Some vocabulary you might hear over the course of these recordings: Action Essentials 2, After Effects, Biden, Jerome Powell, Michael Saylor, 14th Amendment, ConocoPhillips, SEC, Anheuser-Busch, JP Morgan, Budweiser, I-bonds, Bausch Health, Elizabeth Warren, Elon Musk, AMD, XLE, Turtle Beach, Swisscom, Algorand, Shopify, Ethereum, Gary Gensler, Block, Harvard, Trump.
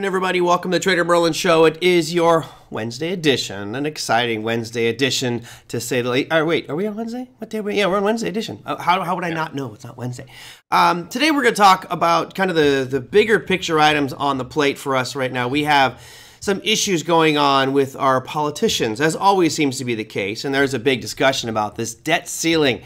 Everybody, welcome to Trader Merlin Show. It is your Wednesday edition, an exciting Wednesday edition to say the least. Oh, wait, are we on Wednesday? What day are we? Yeah, we're on Wednesday edition. How would I not know? It's not Wednesday. Today we're going to talk about kind of the bigger picture items on the plate for us right now. We have some issues going on with our politicians, as always seems to be the case, and there's a big discussion about this debt ceiling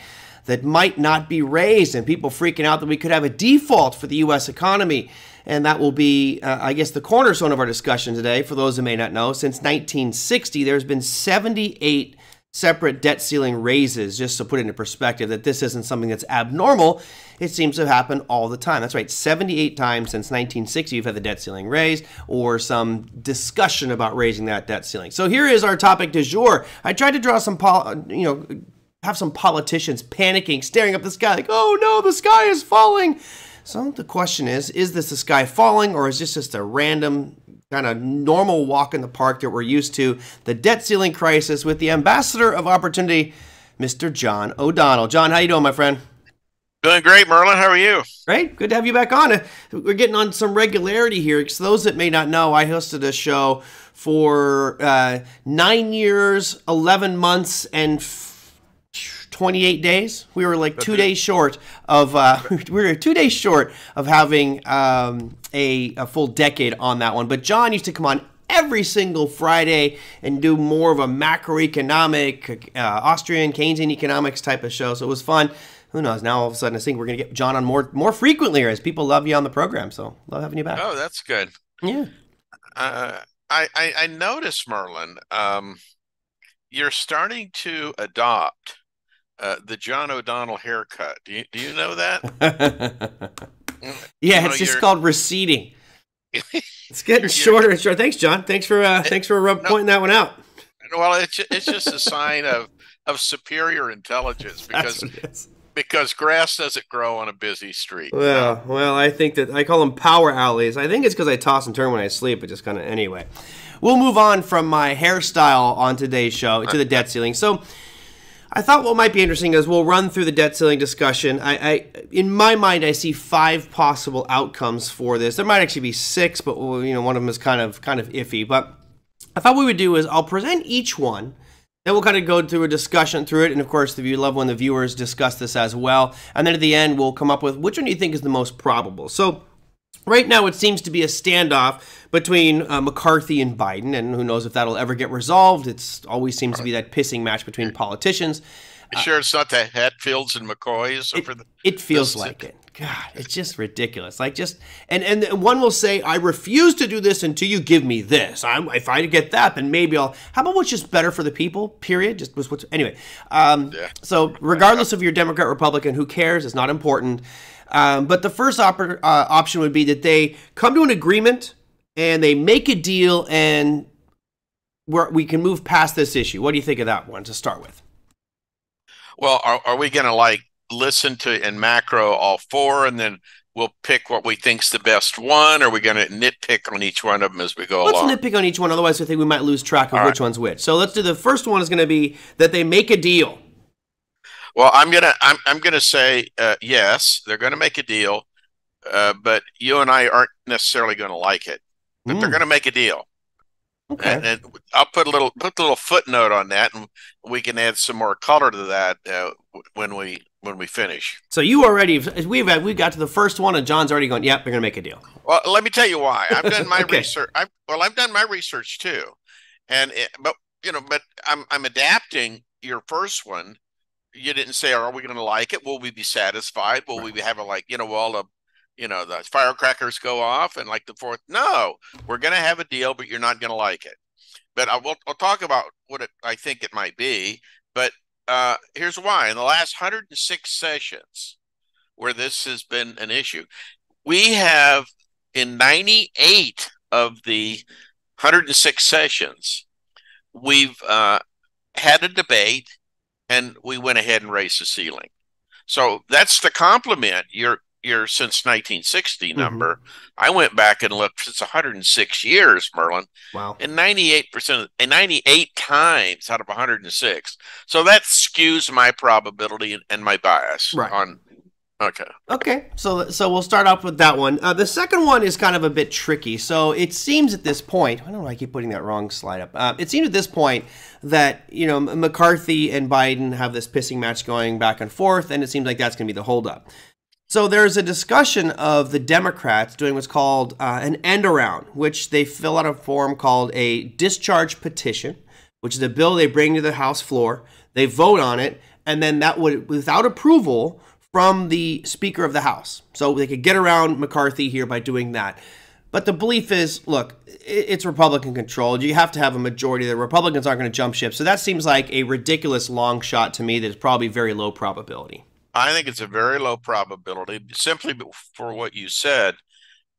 that might not be raised, and people freaking out that we could have a default for the U.S. economy. And that will be, I guess, the cornerstone of our discussion today. For those who may not know, since 1960, there's been 78 separate debt ceiling raises, just to put it into perspective, that this isn't something that's abnormal. It seems to happen all the time. That's right, 78 times since 1960 you've had the debt ceiling raised or some discussion about raising that debt ceiling. So here is our topic du jour. I tried to draw some, have some politicians panicking, staring up the sky like, oh no, the sky is falling. So the question is this the sky falling, or is this just a random kind of normal walk in the park that we're used to? The debt ceiling crisis with the ambassador of opportunity, Mr. John O'Donnell. John, how you doing, my friend? Doing great, Merlin. How are you? Great. Good to have you back on. We're getting on some regularity here. Because those that may not know, I hosted a show for 9 years, 11 months, and 28 days. We were like 2 days short of having a full decade on that one. But John used to come on every single Friday and do more of a macroeconomic, Austrian Keynesian economics type of show. So it was fun. Who knows? Now all of a sudden I think we're going to get John on more frequently, as people love you on the program. So love having you back. Oh, that's good. Yeah. I noticed, Merlin, you're starting to adopt the John O'Donnell haircut. Do you know that? Yeah, it's just called receding. It's getting shorter and shorter. Thanks, John. Thanks for pointing that one out. Well, it's just a sign of superior intelligence, because grass doesn't grow on a busy street. Well, I think that I call them power alleys. I think it's because I toss and turn when I sleep, but just kind of anyway. We'll move on from my hairstyle on today's show to the debt ceiling. So I thought what might be interesting is we'll run through the debt ceiling discussion. In my mind, I see 5 possible outcomes for this. There might actually be 6, but one of them is kind of iffy. But I thought what we would do is I'll present each one, then we'll kind of go through a discussion through it, and of course, if you love when the viewers discuss this as well. And then at the end, we'll come up with which one you think is the most probable. So right now, it seems to be a standoff between McCarthy and Biden, and who knows if that'll ever get resolved. It's always seems to be that pissing match between politicians. Sure, it's not the Hatfields and McCoys. It feels like it. God, it's just ridiculous. Like and one will say, I refuse to do this until you give me this. If I get that, then maybe I'll. How about what's just better for the people? Period. Just what's anyway. So regardless of your Democrat, Republican, who cares? It's not important. But the first option would be that they come to an agreement and they make a deal, and we can move past this issue. What do you think of that one to start with? Well, are we going to listen to and macro all 4, and then we'll pick what we think's the best one? Or are we going to nitpick on each one of them as we go along? Let's nitpick on each one. Otherwise, I think we might lose track of which one's which. So let's do the first one is going to be that they make a deal. Well, I'm gonna say yes, they're gonna make a deal, but you and I aren't necessarily gonna like it. But they're gonna make a deal. Okay. And I'll put a little footnote on that, and we can add some more color to that when we finish. So you already we've got to the first one, and John's already going, yep, they're gonna make a deal. Well, let me tell you why. I've done my research. I've done my research too, but I'm adapting your first one. You didn't say, are we going to like it? Will we be satisfied? Will we have the firecrackers go off and like the fourth? No, we're going to have a deal, but you're not going to like it. But I'll talk about what I think it might be. But here's why. In the last 106 sessions where this has been an issue, we have in 98 of the 106 sessions, we've had a debate. And we went ahead and raised the ceiling. So that's the compliment. You're your since 1960 number. I went back and looked. It's 106 years, Merlin. Wow. And 98%, and 98 times out of 106. So that skews my probability and my bias. Right. On, okay. Okay. So we'll start off with that one. The second one is kind of a bit tricky. So it seems at this point, I don't know why I keep putting that wrong slide up. It seems at this point that, you know, McCarthy and Biden have this pissing match going back and forth, and it seems like that's going to be the holdup. So there's a discussion of the Democrats doing what's called an end around, which they fill out a form called a discharge petition, which is a bill they bring to the House floor. They vote on it, and then that would, without approval from the Speaker of the House. So they could get around McCarthy here by doing that. But the belief is, look, it's Republican controlled. You have to have a majority. The Republicans aren't going to jump ship. So that seems like a ridiculous long shot to me that is probably very low probability. I think it's a very low probability, simply for what you said.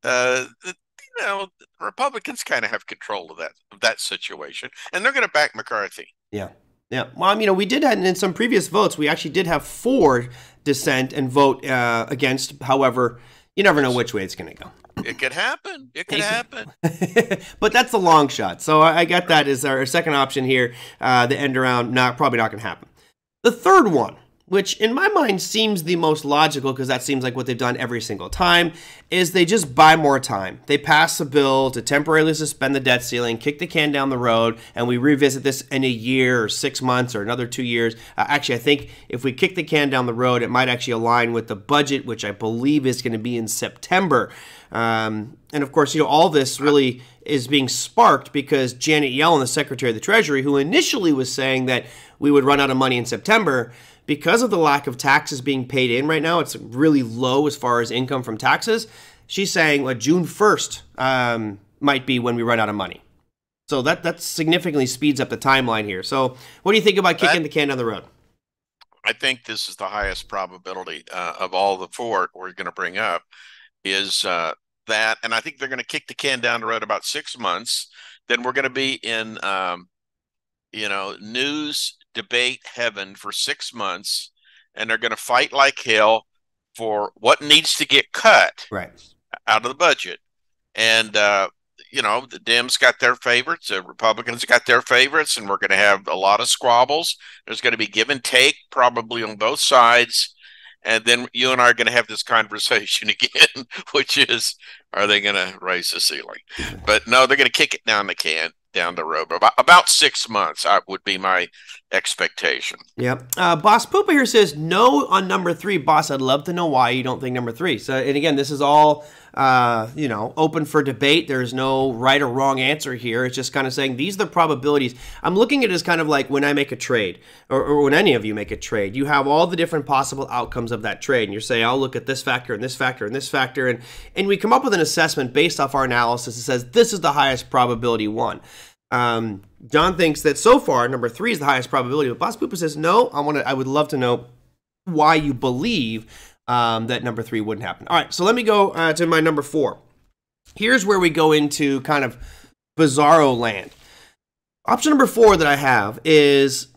You know, Republicans kind of have control of that situation, and they're going to back McCarthy. Yeah, yeah. Well, you know, we did have in some previous votes, we actually did have four dissent and vote against. However, you never know which way it's going to go. It could happen. It could happen. But that's a long shot. So I got that as our second option here. The end around, probably not going to happen. The third one, which in my mind seems the most logical, because that seems like what they've done every single time, is they just buy more time. They pass a bill to temporarily suspend the debt ceiling, kick the can down the road, and we revisit this in a year or 6 months or another 2 years. Actually, I think if we kick the can down the road, it might actually align with the budget, which I believe is going to be in September. And of course, you know, all this really is being sparked because Janet Yellen, the Secretary of the Treasury, who initially was saying that we would run out of money in September, because of the lack of taxes being paid in right now, it's really low as far as income from taxes. She's saying June 1st might be when we run out of money. So that significantly speeds up the timeline here. So what do you think about kicking the can down the road? I think this is the highest probability of all the four we're going to bring up is that. And I think they're going to kick the can down the road about 6 months. Then we're going to be in, you know, news debate heaven for 6 months, and they're going to fight like hell for what needs to get cut out of the budget. And you know, the Dems got their favorites, the Republicans got their favorites, and we're going to have a lot of squabbles. There's going to be give and take probably on both sides, and then you and I are going to have this conversation again, which is, are they going to raise the ceiling? But no, they're going to kick it down the can down the road. About 6 months would be my expectation. Yep. Boss Poopa here says no on number three. Boss, I'd love to know why you don't think number three. So, and again, this is all, you know, open for debate. There's no right or wrong answer here. It's just kind of saying these are the probabilities. I'm looking at it as kind of like when I make a trade, or when any of you make a trade, you have all the different possible outcomes of that trade. And you say, I'll look at this factor and this factor and this factor. And we come up with an assessment based off our analysis that says this is the highest probability one. John thinks that so far number three is the highest probability, but Boss Poopa says no. I would love to know why you believe that number three wouldn't happen. All right, so let me go to my number four. Here's where we go into kind of bizarro land. Option number four that I have is,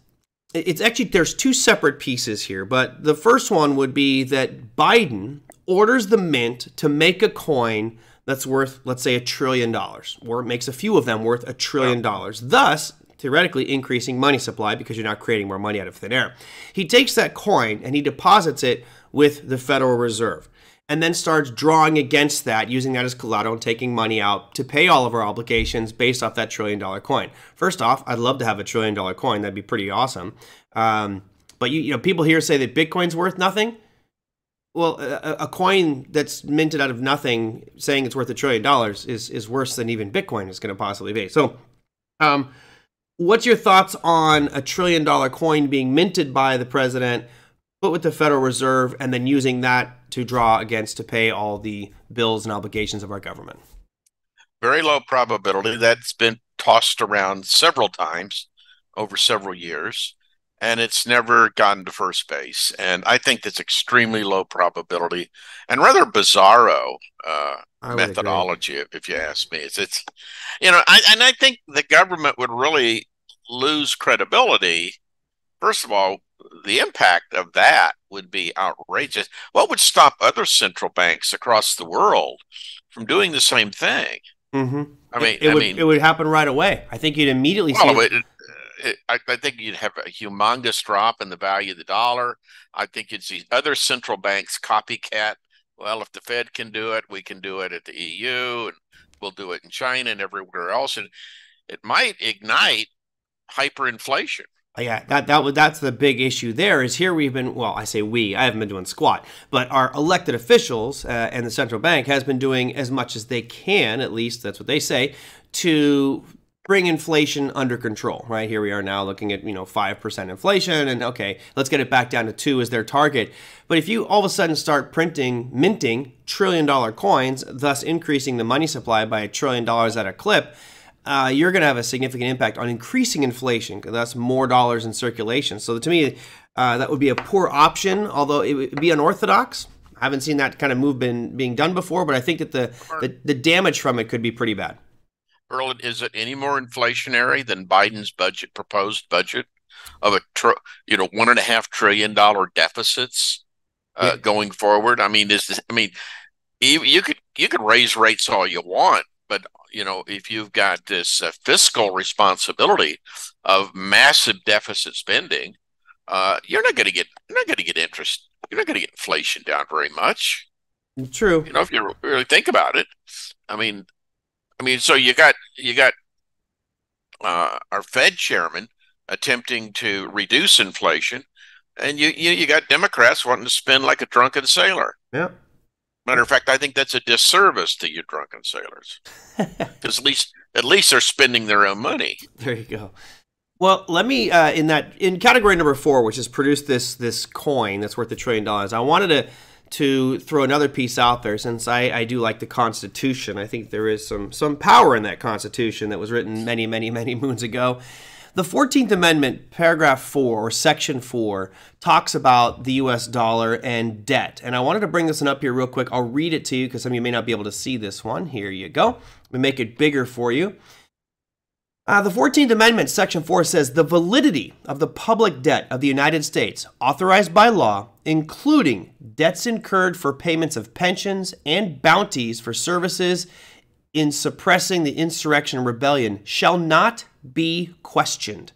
it's actually, there's two separate pieces here, but the first one would be that Biden orders the mint to make a coin that's worth, let's say, $1 trillion, or makes a few of them worth $1 trillion, thus theoretically increasing money supply because you're not creating more money out of thin air. He takes that coin and he deposits it with the Federal Reserve and then starts drawing against that, using that as collateral and taking money out to pay all of our obligations based off that $1 trillion coin. First off, I'd love to have $1 trillion coin. That'd be pretty awesome. But you know, people here say that Bitcoin's worth nothing. Well, a coin that's minted out of nothing saying it's worth $1 trillion is worse than even Bitcoin is going to possibly be. So what's your thoughts on $1 trillion coin being minted by the president, put with the Federal Reserve, and then using that to draw against to pay all the bills and obligations of our government? Very low probability. That's been tossed around several times over several years, and it's never gotten to first base. And I think that's extremely low probability and rather bizarro methodology, if you ask me. It's you know, and I think the government would really lose credibility, first of all, the impact of that would be outrageous. What would stop other central banks across the world from doing the same thing? Mm-hmm. I mean, it would happen right away. I think you'd immediately see it. I think you'd have a humongous drop in the value of the dollar. I think you'd see other central banks copycat. Well, if the Fed can do it, we can do it at the EU, and we'll do it in China and everywhere else. And it might ignite hyperinflation. Yeah, that's the big issue there is here we've been, well, I say we, I haven't been doing squat, but our elected officials and the central bank has been doing as much as they can, at least that's what they say, to bring inflation under control, right? Here we are now looking at, 5% inflation, and okay, let's get it back down to 2 as their target. But if you all of a sudden start minting trillion-dollar coins, thus increasing the money supply by $1 trillion at a clip, you're going to have a significant impact on increasing inflation, because that's more dollars in circulation. So to me, that would be a poor option, although it would be unorthodox. I haven't seen that kind of move being done before, but I think that the damage from it could be pretty bad. Earl, is it any more inflationary than Biden's proposed budget of $1.5 trillion deficits going forward? I mean, you could raise rates all you want, but if you've got this fiscal responsibility of massive deficit spending, you're not going to get interest. You're not going to get inflation down very much. True. If you really think about it, I mean, so you got our Fed chairman attempting to reduce inflation, and you got Democrats wanting to spend like a drunken sailor. Yeah. Matter of fact, I think that's a disservice to you drunken sailors, because at least they're spending their own money. There you go. Well, let me in category number 4, which has produced this coin that's worth $1 trillion. I wanted to throw another piece out there, since I do like the Constitution. I think there is some power in that Constitution that was written many, many, many moons ago. The 14th Amendment, paragraph 4, or section 4, talks about the U.S. dollar and debt. And I wanted to bring this one up here real quick. I'll read it to you, because some of you may not be able to see this one. Here you go. We make it bigger for you. The 14th Amendment, Section 4 says, the validity of the public debt of the United States, authorized by law, including debts incurred for payments of pensions and bounties for services in suppressing the insurrection and rebellion, shall not be questioned.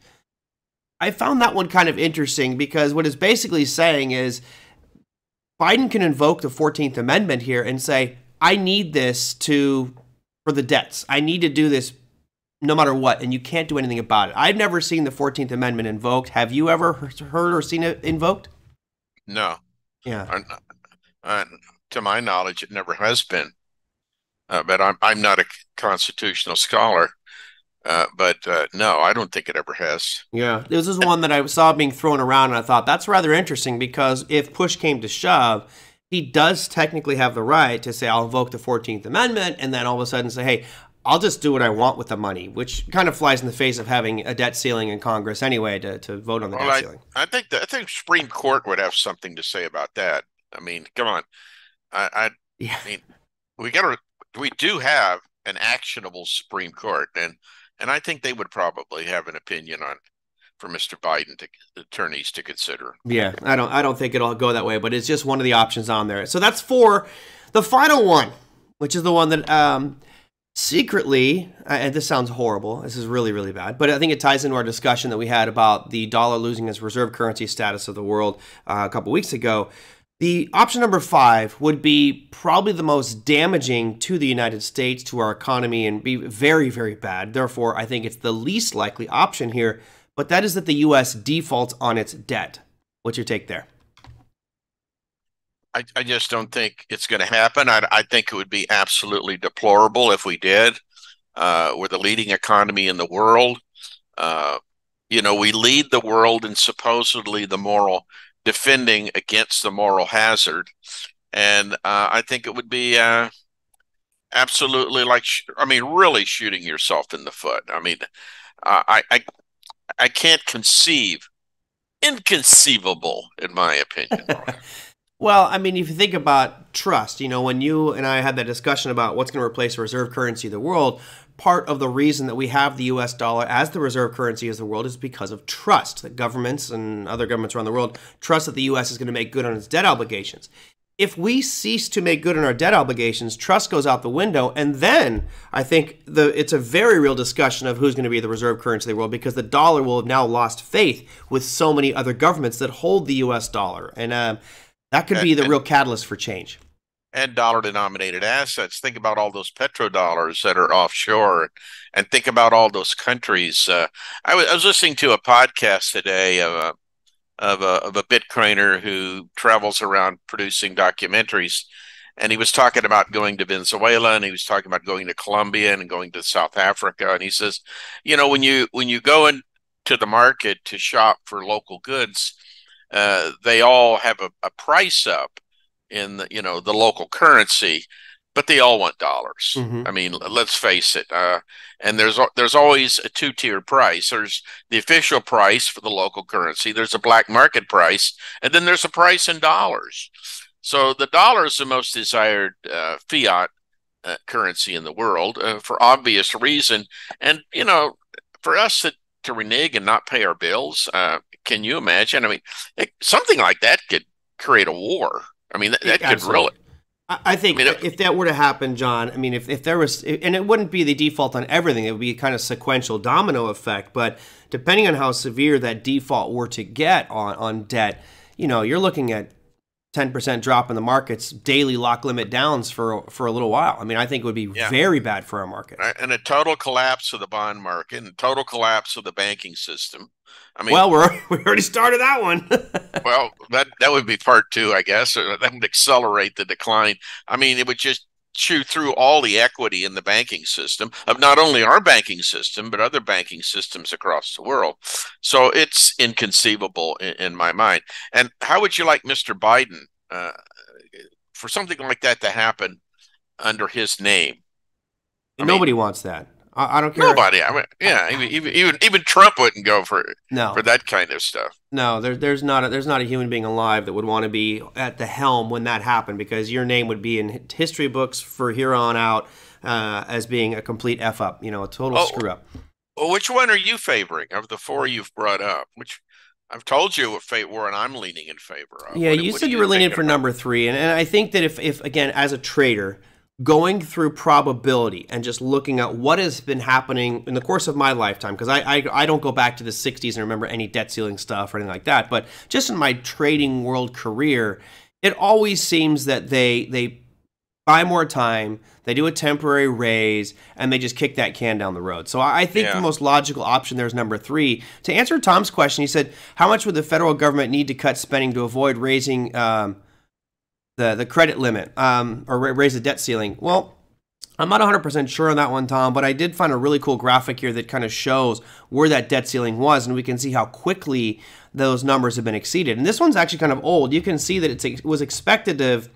I found that one kind of interesting, because what it's basically saying is Biden can invoke the 14th Amendment here and say, I need this for the debts. I need to do this no matter what, and you can't do anything about it. I've never seen the 14th Amendment invoked. Have you ever heard or seen it invoked? No. Yeah. To my knowledge, it never has been. But I'm not a constitutional scholar. But no, I don't think it ever has. Yeah. This is one that I saw being thrown around, and I thought that's rather interesting, because if push came to shove, he does technically have the right to say, I'll invoke the 14th Amendment, and then all of a sudden say, hey, I'll just do what I want with the money, which kind of flies in the face of having a debt ceiling in Congress anyway to vote on the debt ceiling. I think Supreme Court would have something to say about that. I mean, come on. I mean, we do have an actionable Supreme Court, and I think they would probably have an opinion for Mr. Biden attorneys to consider. Yeah, I don't think it'll go that way, but it's just one of the options on there. So that's 4. The final one, which is the one that secretly, and this sounds horrible, this is really, really bad, but I think it ties into our discussion that we had about the dollar losing its reserve currency status of the world a couple weeks ago. The option number 5 would be probably the most damaging to the United States, to our economy, and be very, very bad. Therefore, I think it's the least likely option here, but that is that the U.S. defaults on its debt. What's your take there? I just don't think it's going to happen. I think it would be absolutely deplorable if we did. We're the leading economy in the world. We lead the world in supposedly the moral, defending against the moral hazard. And I think it would be absolutely really shooting yourself in the foot. I mean, I can't conceive, inconceivable, in my opinion. Well, I mean, if you think about trust, when you and I had that discussion about what's going to replace the reserve currency of the world, part of the reason that we have the US dollar as the reserve currency of the world is because of trust, that governments and other governments around the world trust that the US is going to make good on its debt obligations. If we cease to make good on our debt obligations, trust goes out the window, and then I think it's a very real discussion of who's going to be the reserve currency of the world, because the dollar will have now lost faith with so many other governments that hold the U.S. dollar, and that could be the real catalyst for change. And dollar-denominated assets. Think about all those petrodollars that are offshore, and think about all those countries. I was listening to a podcast today of a Bitcoiner who travels around producing documentaries. And he was talking about going to Venezuela, and he was talking about going to Colombia and going to South Africa. And he says, you know, when you go into the market to shop for local goods, they all have a price up in the, you know, the local currency, but they all want dollars. Mm-hmm. I mean, let's face it. And there's always a two-tier price. There's the official price for the local currency. There's a black market price. And then there's a price in dollars. So the dollar is the most desired fiat currency in the world for obvious reason. And, you know, for us to renege and not pay our bills, can you imagine? I mean, something like that could create a war. I mean, that could really... I think if that were to happen, John, I mean, if there was, and it wouldn't be the default on everything, it would be a kind of sequential domino effect. But depending on how severe that default were to get on debt, you know, you're looking at 10% drop in the markets, daily lock limit downs for a little while. I mean, I think it would be very bad for our market. And a total collapse of the bond market and total collapse of the banking system. I mean, well, we already started that one. Well, that would be part 2, I guess. That would accelerate the decline. I mean, it would just chew through all the equity in the banking system, of not only our banking system, but other banking systems across the world. So it's inconceivable in my mind. And how would you like Mr. Biden for something like that to happen under his name? Nobody wants that. I don't care. Nobody. I mean, yeah, even Trump wouldn't go for that kind of stuff. No, there's not a human being alive that would want to be at the helm when that happened, because your name would be in history books for here on out as being a complete f up, you know, a total screw up. Well, which one are you favoring of the four you've brought up? Which I've told you what fate war, and I'm leaning in favor of. Yeah, you said you were leaning for number 3, and I think that if again as a trader, going through probability and just looking at what has been happening in the course of my lifetime, because I don't go back to the 60s and remember any debt ceiling stuff or anything like that, but just in my trading world career, it always seems that they buy more time, they do a temporary raise, and they just kick that can down the road. So I think the most logical option there is number 3. To answer Tom's question, he said, how much would the federal government need to cut spending to avoid raising the credit limit or raise the debt ceiling? Well, I'm not 100% sure on that one, Tom, but I did find a really cool graphic here that kind of shows where that debt ceiling was, and we can see how quickly those numbers have been exceeded. And this one's actually kind of old. You can see that it was expected to have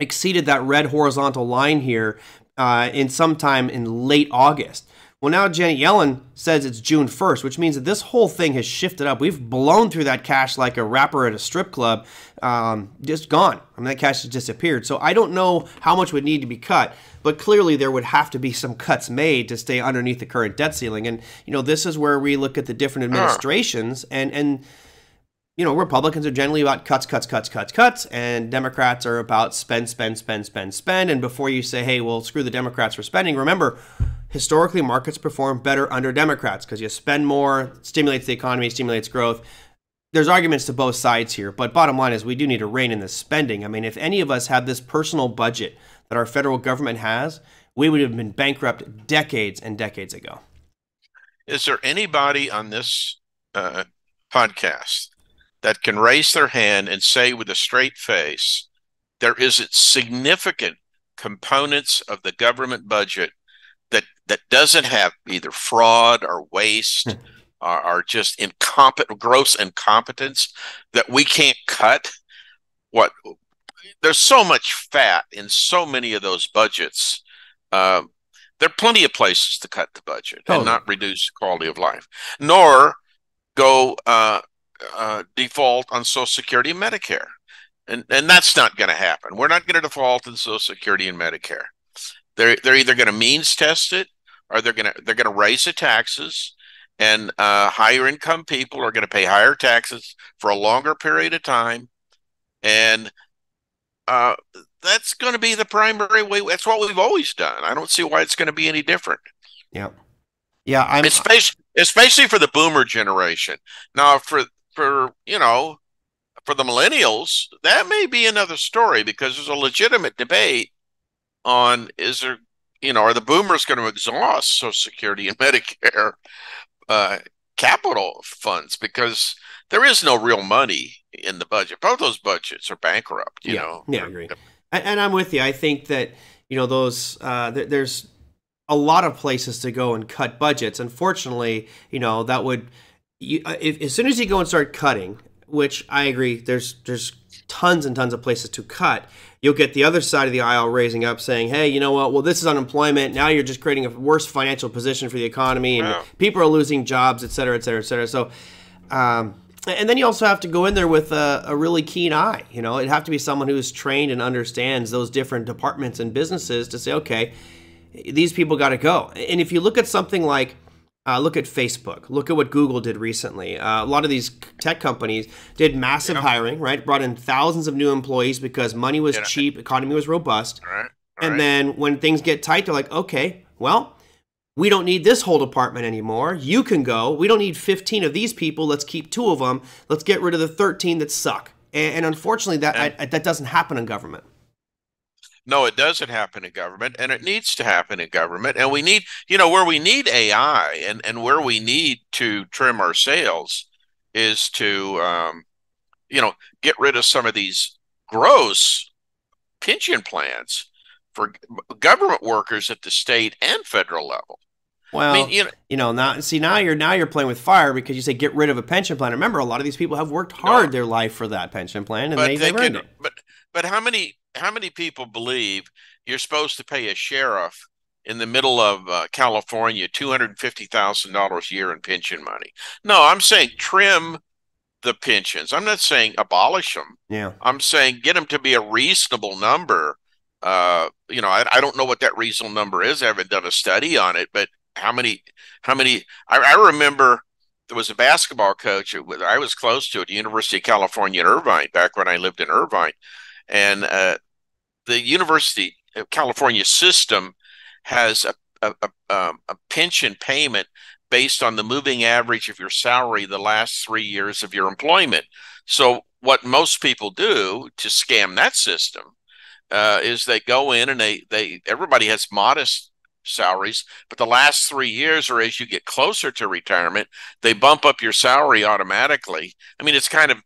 exceeded that red horizontal line here in sometime in late August. Well, now Janet Yellen says it's June 1st, which means that this whole thing has shifted up. We've blown through that cash like a rapper at a strip club, just gone. I mean, that cash has disappeared. So I don't know how much would need to be cut, but clearly there would have to be some cuts made to stay underneath the current debt ceiling. And, you know, this is where we look at the different administrations and you know, Republicans are generally about cuts, and Democrats are about spend. And before you say, hey, well, screw the Democrats for spending, remember, historically markets perform better under Democrats because you spend more, stimulates the economy, stimulates growth. There's arguments to both sides here, but bottom line is we do need to rein in the spending. I mean, if any of us had this personal budget that our federal government has, we would have been bankrupt decades and decades ago. Is there anybody on this podcast that can raise their hand and say with a straight face, there isn't significant components of the government budget that doesn't have either fraud or waste or just incompetent, gross incompetence that we can't cut? What? There's so much fat in so many of those budgets. There are plenty of places to cut the budget and not reduce quality of life, nor go... default on Social Security and Medicare. And that's not going to happen. We're not going to default on Social Security and Medicare. They're either going to means test it are they're going to raise the taxes, and higher income people are going to pay higher taxes for a longer period of time, and that's going to be the primary way. That's what we've always done. I don't see why it's going to be any different. Yeah, yeah. Especially for the boomer generation. Now, for the millennials, that may be another story, because there's a legitimate debate on are the boomers going to exhaust Social Security and Medicare capital funds, because there is no real money in the budget. Both those budgets are bankrupt. You know. Yeah, I agree, and I'm with you. I think that those there's a lot of places to go and cut budgets. Unfortunately, that would as soon as you go and start cutting, which I agree, there's tons and tons of places to cut, you'll get the other side of the aisle raising up saying, hey, you know what, well, this is unemployment. Now you're just creating a worse financial position for the economy, and people are losing jobs, et cetera, et cetera, et cetera. So, and then you also have to go in there with a really keen eye. It'd have to be someone who's trained and understands those different departments and businesses to say, okay, these people got to go. And if you look at something like, look at Facebook. Look at what Google did recently. A lot of these tech companies did massive hiring, right? Brought in thousands of new employees because money was cheap, economy was robust. Then when things get tight, they're like, okay, well, we don't need this whole department anymore. You can go. We don't need 15 of these people. Let's keep 2 of them. Let's get rid of the 13 that suck. And unfortunately, that doesn't happen in government. No, it doesn't happen in government, and it needs to happen in government. And we need, where we need AI and where we need to trim our sails is to, get rid of some of these gross pension plans for government workers at the state and federal level. Well, I mean, now you're playing with fire, because you say get rid of a pension plan. Remember, a lot of these people have worked hard their life for that pension plan, and they've earned it. But how many people believe you're supposed to pay a sheriff in the middle of California $250,000 a year in pension money? No, I'm saying trim the pensions. I'm not saying abolish them. Yeah, I'm saying get them to be a reasonable number. I don't know what that reasonable number is. I haven't done a study on it, but how many? I remember there was a basketball coach I was close to at the University of California in Irvine back when I lived in Irvine, and the University of California system has a pension payment based on the moving average of your salary the last 3 years of your employment. So what most people do to scam that system is they go in and everybody has modest salaries, but the last 3 years, or as you get closer to retirement, they bump up your salary automatically. I mean, it's kind of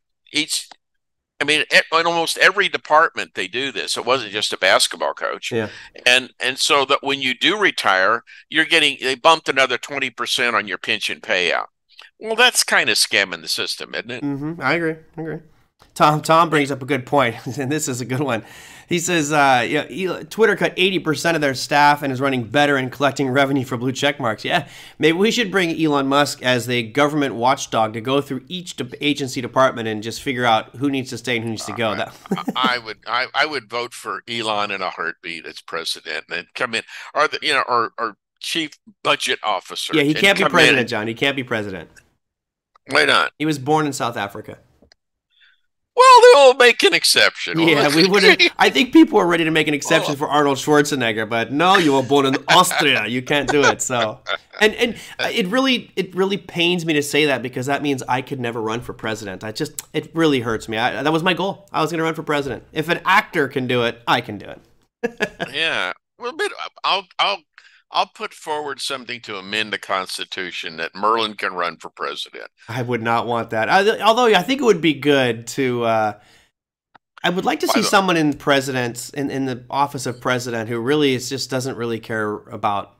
in almost every department they do this. It wasn't just a basketball coach. Yeah. And so that when you do retire, they bumped another 20% on your pension payout. Well, that's kind of scamming the system, isn't it? Mm-hmm. I agree. Tom brings up a good point, and this is a good one. He says, Twitter cut 80% of their staff and is running better and collecting revenue for blue check marks. Yeah, maybe we should bring Elon Musk as the government watchdog to go through each agency department and just figure out who needs to stay and who needs to go. I would vote for Elon in a heartbeat as president, and come in, or chief budget officer. Yeah, he can't be president, John. He can't be president. Why not? He was born in South Africa. Well, they'll make an exception. Yeah, we wouldn't. I think people are ready to make an exception for Arnold Schwarzenegger, but no, you were born in Austria. You can't do it. So, and it really pains me to say that, because that means I could never run for president. It really hurts me. That was my goal. I was going to run for president. If an actor can do it, I can do it. Yeah, well, but I'll put forward something to amend the Constitution that Merlin can run for president. I would not want that. Although I think it would be good to, I would like to see someone in in the office of president who really doesn't really care about,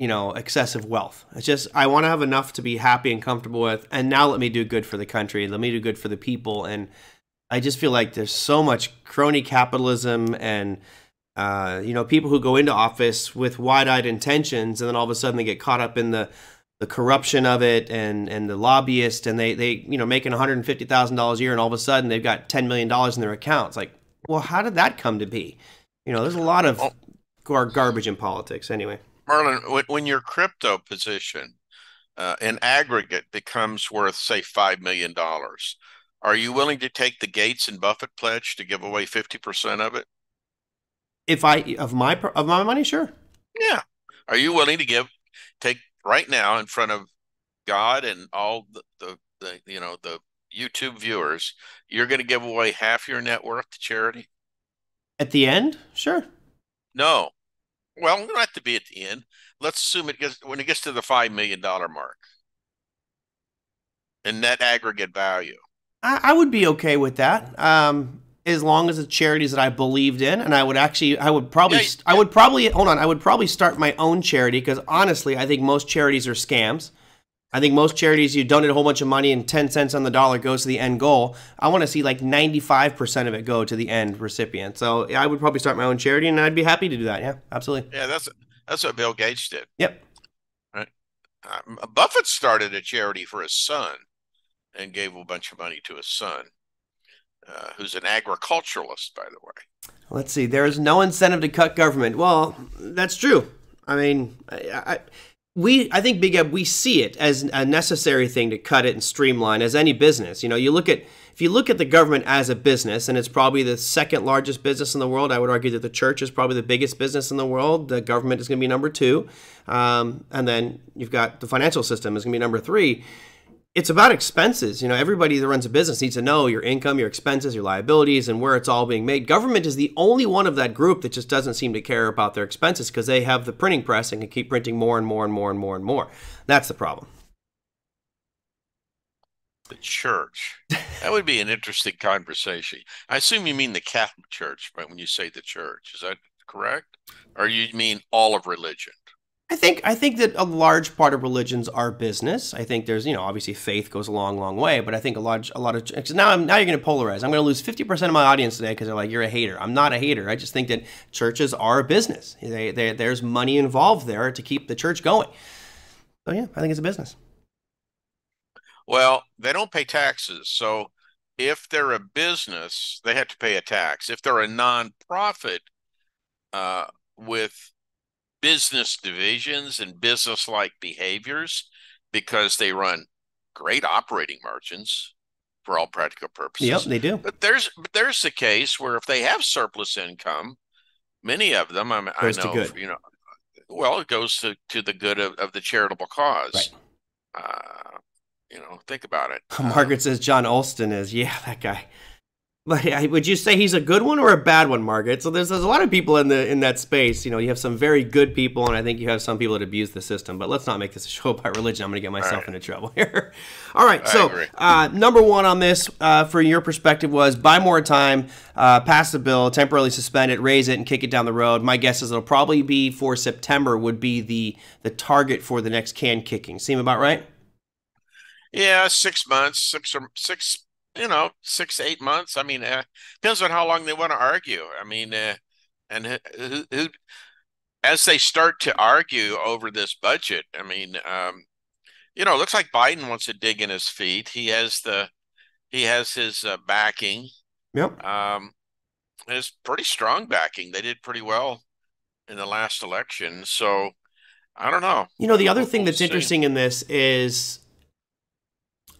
excessive wealth. It's just, I want to have enough to be happy and comfortable with. And now let me do good for the country. Let me do good for the people. And I just feel like there's so much crony capitalism and, people who go into office with wide-eyed intentions, and then all of a sudden they get caught up in the corruption of it and the lobbyist, and they making $150,000 a year, and all of a sudden they've got $10 million in their accounts. Like, well, how did that come to be? There's a lot of garbage in politics anyway. Merlin, when your crypto position in aggregate becomes worth, say, $5 million, are you willing to take the Gates and Buffett pledge to give away 50% of it? If of my money, sure. Yeah. Are you willing to take right now in front of God and all the you know, the YouTube viewers, you're going to give away half your net worth to charity? At the end? Sure. No. Well, we don't have to be at the end. Let's assume when it gets to the $5 million mark in net aggregate value. I would be okay with that. As long as the charities that I believed in, and I would probably start my own charity, because honestly, I think most charities are scams. I think most charities, you donate a whole bunch of money and 10 cents on the dollar goes to the end goal. I want to see like 95% of it go to the end recipient. So I would probably start my own charity, and I'd be happy to do that. Yeah, absolutely. Yeah, that's what Bill Gates did. Yep. Right. Buffett started a charity for his son and gave a bunch of money to his son, who's an agriculturalist, by the way. Let's see. There is no incentive to cut government. Well, that's true. I mean, I think, Big Eb, we see it as a necessary thing to cut it and streamline, as any business. You know, if you look at the government as a business, and it's probably the second largest business in the world. I would argue that the church is probably the biggest business in the world. The government is going to be #2. And then you've got the financial system is going to be #3. It's about expenses. You know, everybody that runs a business needs to know your income, your expenses, your liabilities, and where it's all being made. Government is the only one of that group that just doesn't seem to care about their expenses, because they have the printing press and can keep printing more and more and more and more and more. That's the problem. The church. That would be an interesting conversation. I assume you mean the Catholic Church, right, when you say the church. Is that correct? Or you mean all of religion? I think that a large part of religions are business. I think there's, you know, obviously faith goes a long, long way, but I think a lot of, cause now you're going to polarize. I'm going to lose 50% of my audience today because they're like, you're a hater. I'm not a hater. I just think that churches are a business. There's money involved there to keep the church going. So yeah, I think it's a business. Well, they don't pay taxes. So if they're a business, they have to pay a tax. If they're a nonprofit with business divisions and business-like behaviors, because they run great operating margins for all practical purposes. Yep, they do. But there's the case where if they have surplus income, many of them, I know, you know, well, it goes to the good of the charitable cause. Right. You know, think about it. Margaret says John Olston is, yeah, that guy. But would you say he's a good one or a bad one, Margaret? So there's a lot of people in that space. You know, you have some very good people, and I think you have some people that abuse the system. But let's not make this a show about religion. I'm going to get myself into trouble here. All right. So #1 on this, for your perspective, was buy more time, pass the bill, temporarily suspend it, raise it, and kick it down the road. My guess is it'll probably be for September would be the target for the next can kicking. Seem about right? Yeah, 6 months, six. You know, 6 to 8 months. I mean, depends on how long they want to argue. I mean, and who, as they start to argue over this budget, I mean, you know, it looks like Biden wants to dig in his feet. He has his backing. Yep. It's pretty strong backing. They did pretty well in the last election. So I don't know. You know, the other thing that's interesting in this is,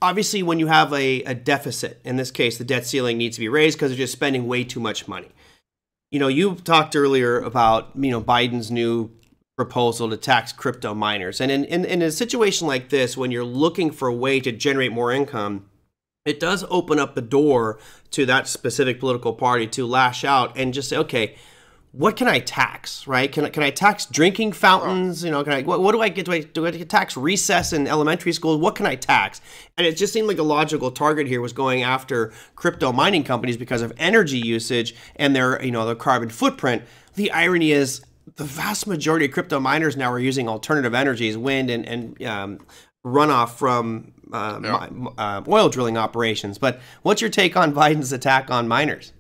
obviously, when you have a deficit, in this case, the debt ceiling needs to be raised because they're just spending way too much money. You know, you talked earlier about, you know, Biden's new proposal to tax crypto miners. And in a situation like this, when you're looking for a way to generate more income, it does open up the door to that specific political party to lash out and just say, okay, what can I tax, right? Can I tax drinking fountains? You know, what do I get? Do I tax recess in elementary school? What can I tax? And it just seemed like a logical target here was going after crypto mining companies because of energy usage and their, you know, their carbon footprint. The irony is the vast majority of crypto miners now are using alternative energies, wind and runoff from oil drilling operations. But what's your take on Biden's attack on miners?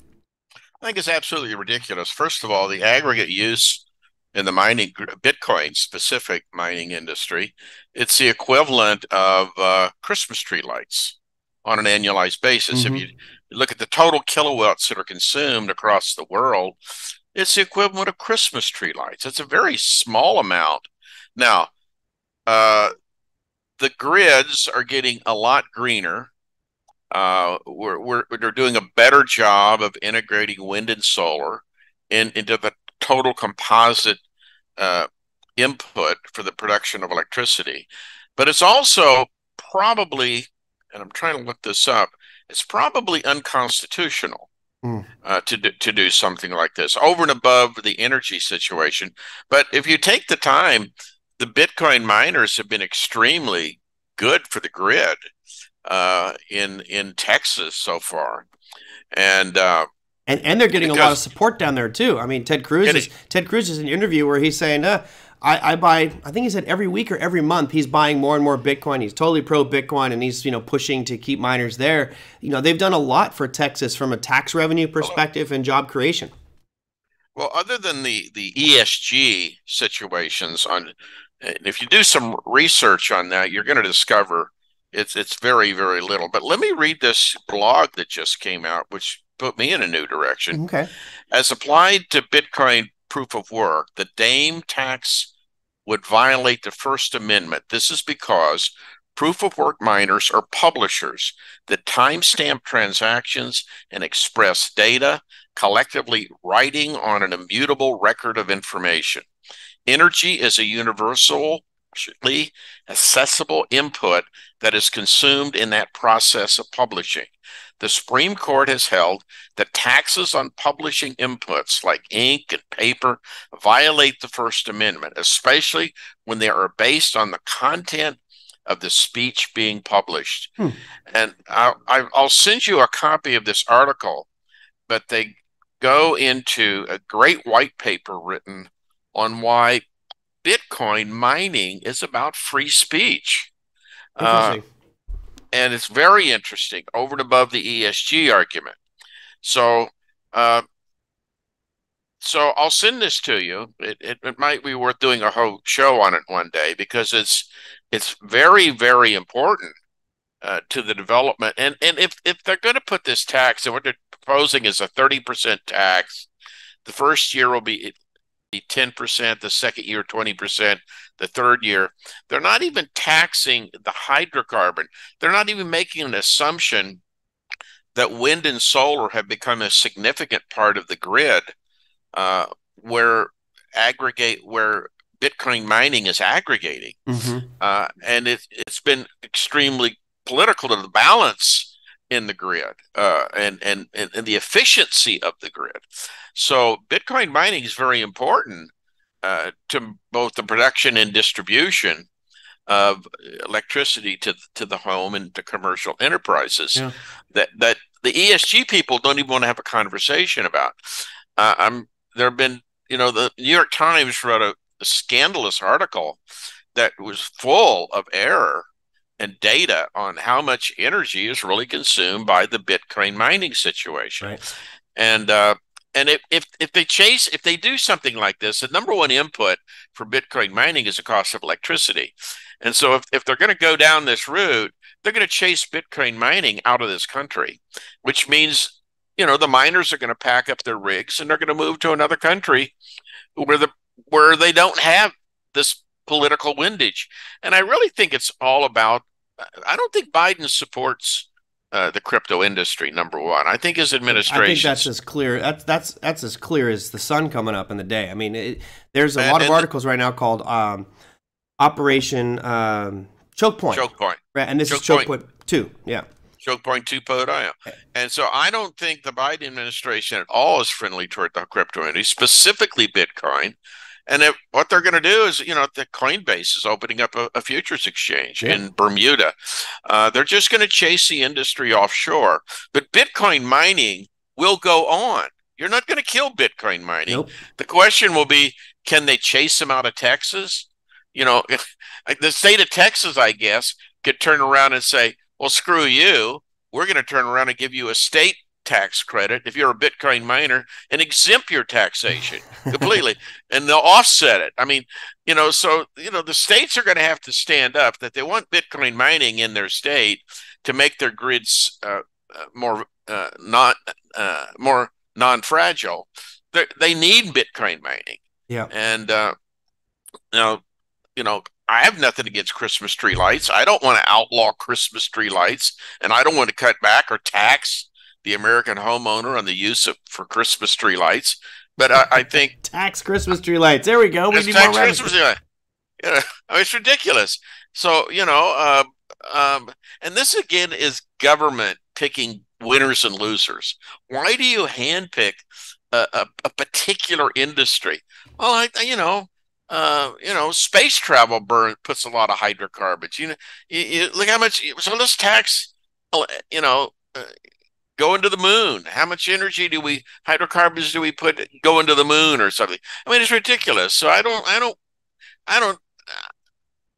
I think it's absolutely ridiculous. First of all, the aggregate use in the mining, Bitcoin-specific mining industry, it's the equivalent of Christmas tree lights on an annualized basis. Mm-hmm. If you look at the total kilowatts that are consumed across the world, it's the equivalent of Christmas tree lights. It's a very small amount Now, the grids are getting a lot greener. They're doing a better job of integrating wind and solar into the total composite input for the production of electricity. But it's also probably, and I'm trying to look this up, it's probably unconstitutional to do something like this over and above the energy situation. But if you take the time, the Bitcoin miners have been extremely good for the grid in Texas so far, and they're getting a lot of support down there too. I mean, Ted Cruz is in an interview where he's saying, I buy, I think he said every week or every month, he's buying more and more Bitcoin. He's totally pro Bitcoin, and he's, you know, pushing to keep miners there. You know, they've done a lot for Texas from a tax revenue perspective and job creation. Well, other than the ESG situations, if you do some research on that, you're going to discover it's very, very little. But let me read this blog that just came out, which put me in a new direction. Okay. As applied to Bitcoin proof of work, the Dame tax would violate the 1st Amendment. This is because proof of work miners are publishers that timestamp transactions and express data, collectively writing on an immutable record of information. Energy is a universally accessible input that is consumed in that process of publishing. The Supreme Court has held that taxes on publishing inputs like ink and paper violate the 1st Amendment, especially when they are based on the content of the speech being published. And I'll send you a copy of this article, but they go into a great white paper written on why Bitcoin mining is about free speech. And it's very interesting, over and above the ESG argument. So, so I'll send this to you. It might be worth doing a whole show on it one day, because it's very, very important to the development. And if they're going to put this tax, and what they're proposing is a 30% tax, the first year will be 10%, the second year 20%, the third year. They're not even taxing the hydrocarbon. They're not even making an assumption that wind and solar have become a significant part of the grid where Bitcoin mining is aggregating. And it's been extremely political to the balance in the grid and the efficiency of the grid. So Bitcoin mining is very important to both the production and distribution of electricity to the home and to commercial enterprises that the ESG people don't even want to have a conversation about. There have been, you know, the New York Times wrote a scandalous article that was full of error and data on how much energy is really consumed by the Bitcoin mining situation. And if they do something like this, the number one input for Bitcoin mining is the cost of electricity. And so if they're going to go down this route, they're going to chase Bitcoin mining out of this country, which means, you know, the miners are going to pack up their rigs and they're going to move to another country where they don't have this political windage. And I really think it's all about, I don't think Biden supports the crypto industry, number one. I think his administration. I think that's as clear. That's as clear as the sun coming up in the day. I mean, there's a lot of articles right now called Operation Choke Point. Choke Point. Right, and this is Choke Point 2. Yeah. Choke Point 2.0. And so I don't think the Biden administration at all is friendly toward the crypto industry, specifically Bitcoin. And what they're going to do is, you know, the Coinbase is opening up a futures exchange in Bermuda. They're just going to chase the industry offshore. But Bitcoin mining will go on. You're not going to kill Bitcoin mining. Nope. The question will be, can they chase them out of Texas? You know, the state of Texas, I guess, could turn around and say, well, screw you. We're going to turn around and give you a state tax credit if you're a Bitcoin miner and exempt your taxation completely and they'll offset it. I mean, you know, so, you know, the states are going to have to stand up that they want Bitcoin mining in their state to make their grids more non-fragile. They need Bitcoin mining. Yeah. And now you know, I have nothing against Christmas tree lights. I don't want to outlaw Christmas tree lights, and I don't want to cut back or tax the American homeowner on the use of for Christmas tree lights. But I think tax Christmas tree lights. There we go. We need tax more Christmas tree lights. You know, I mean, it's ridiculous. So, you know, and this again is government picking winners and losers. Why do you handpick a particular industry? Well, space travel puts a lot of hydrocarbons. You know, you look how much. So let's tax. You know, going to the moon. How much energy do we hydrocarbons do we put going to the moon or something? I mean, it's ridiculous. So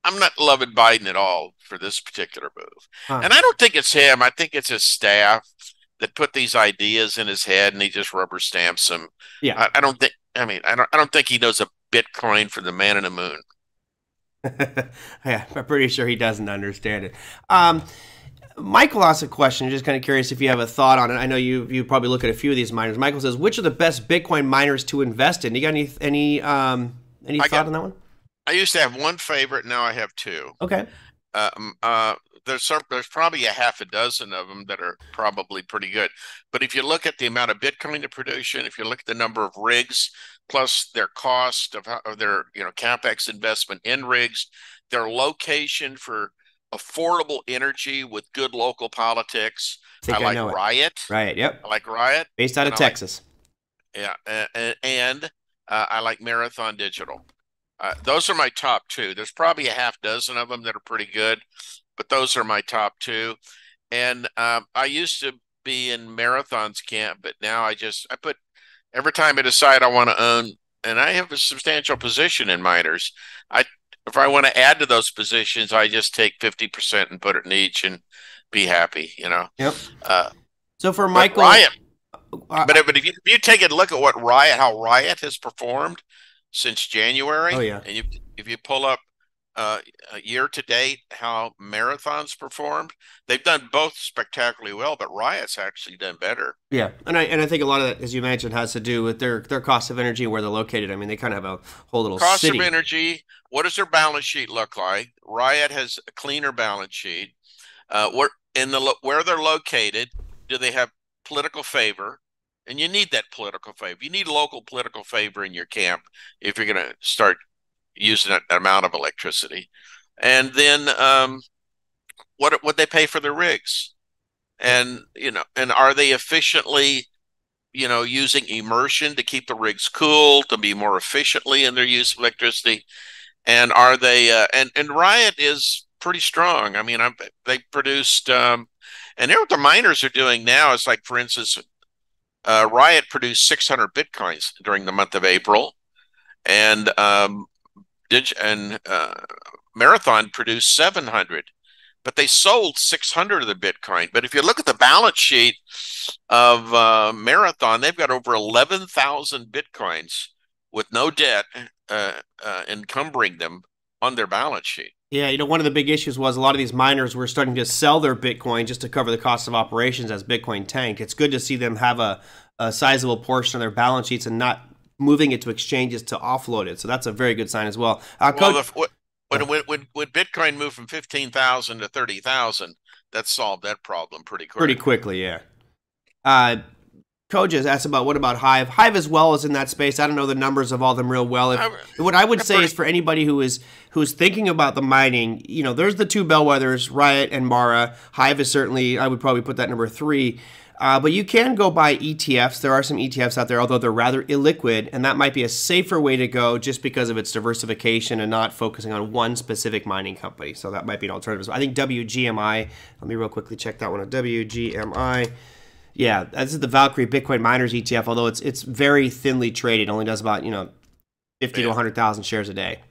I'm not loving Biden at all for this particular move. Huh. And I don't think it's him. I think it's his staff that put these ideas in his head, and he just rubber stamps them. Yeah. I don't think. I mean, I don't think he knows a Bitcoin for the man in the moon. Yeah, I'm pretty sure he doesn't understand it. Michael asked a question. Just kind of curious if you have a thought on it. I know you probably look at a few of these miners. Michael says, which are the best Bitcoin miners to invest in? You got any thought on that one? I used to have one favorite. Now I have two. Okay. There's probably a half a dozen of them that are probably pretty good. But if you look at the amount of Bitcoin they're producing, if you look at the number of rigs, plus their cost of their CapEx investment in rigs, their location for affordable energy with good local politics. I like Riot. Riot, yep. I like Riot. Based out of Texas. Like, yeah, and I like Marathon Digital. Those are my top two. There's probably a half dozen of them that are pretty good, but those are my top two. And I used to be in Marathon's camp, but now I put every time I decide I want to own, and I have a substantial position in miners. If I want to add to those positions, I just take 50% and put it in each and be happy. You know. Yep. So for Michael, but if you take a look at how Riot has performed since January. Oh, yeah. And if you pull up year to date how Marathon's performed, they've done both spectacularly well, but Riot's actually done better. Yeah, and I think a lot of that, as you mentioned, has to do with their cost of energy and where they're located. I mean, they kind of have a whole little cost city. Of energy. What does their balance sheet look like? Riot has a cleaner balance sheet. Where they're located, do they have political favor? And you need that political favor. You need local political favor in your camp if you're going to start using an amount of electricity. And then what they pay for their rigs, and are they efficiently using immersion to keep the rigs cool, to be more efficiently in their use of electricity? And are they and Riot is pretty strong. I mean, they produced and what the miners are doing now is, like, for instance, Riot produced 600 Bitcoins during the month of April, and Marathon produced 700, but they sold 600 of the Bitcoin. But if you look at the balance sheet of Marathon, they've got over 11,000 Bitcoins with no debt encumbering them on their balance sheet. Yeah, one of the big issues was a lot of these miners were starting to sell their Bitcoin just to cover the cost of operations as Bitcoin tanked. It's good to see them have a sizable portion of their balance sheets and not moving it to exchanges to offload it. So that's a very good sign as well. When Bitcoin moved from 15,000 to 30,000, that solved that problem pretty quickly. Pretty quickly, yeah. Koja asked about what about Hive? Hive as well is in that space. I don't know the numbers of all them real well. What I would say is, for anybody who's thinking about the mining, there's the two bellwethers, Riot and Mara. Hive is certainly, I would probably put that number 3. But you can go buy ETFs. There are some ETFs out there, although they're rather illiquid, and that might be a safer way to go just because of its diversification and not focusing on one specific mining company. So that might be an alternative. I think WGMI, let me real quickly check that one out. WGMI. Yeah, this is the Valkyrie Bitcoin Miners ETF, although it's very thinly traded. It only does about, 50 to 100,000 shares a day.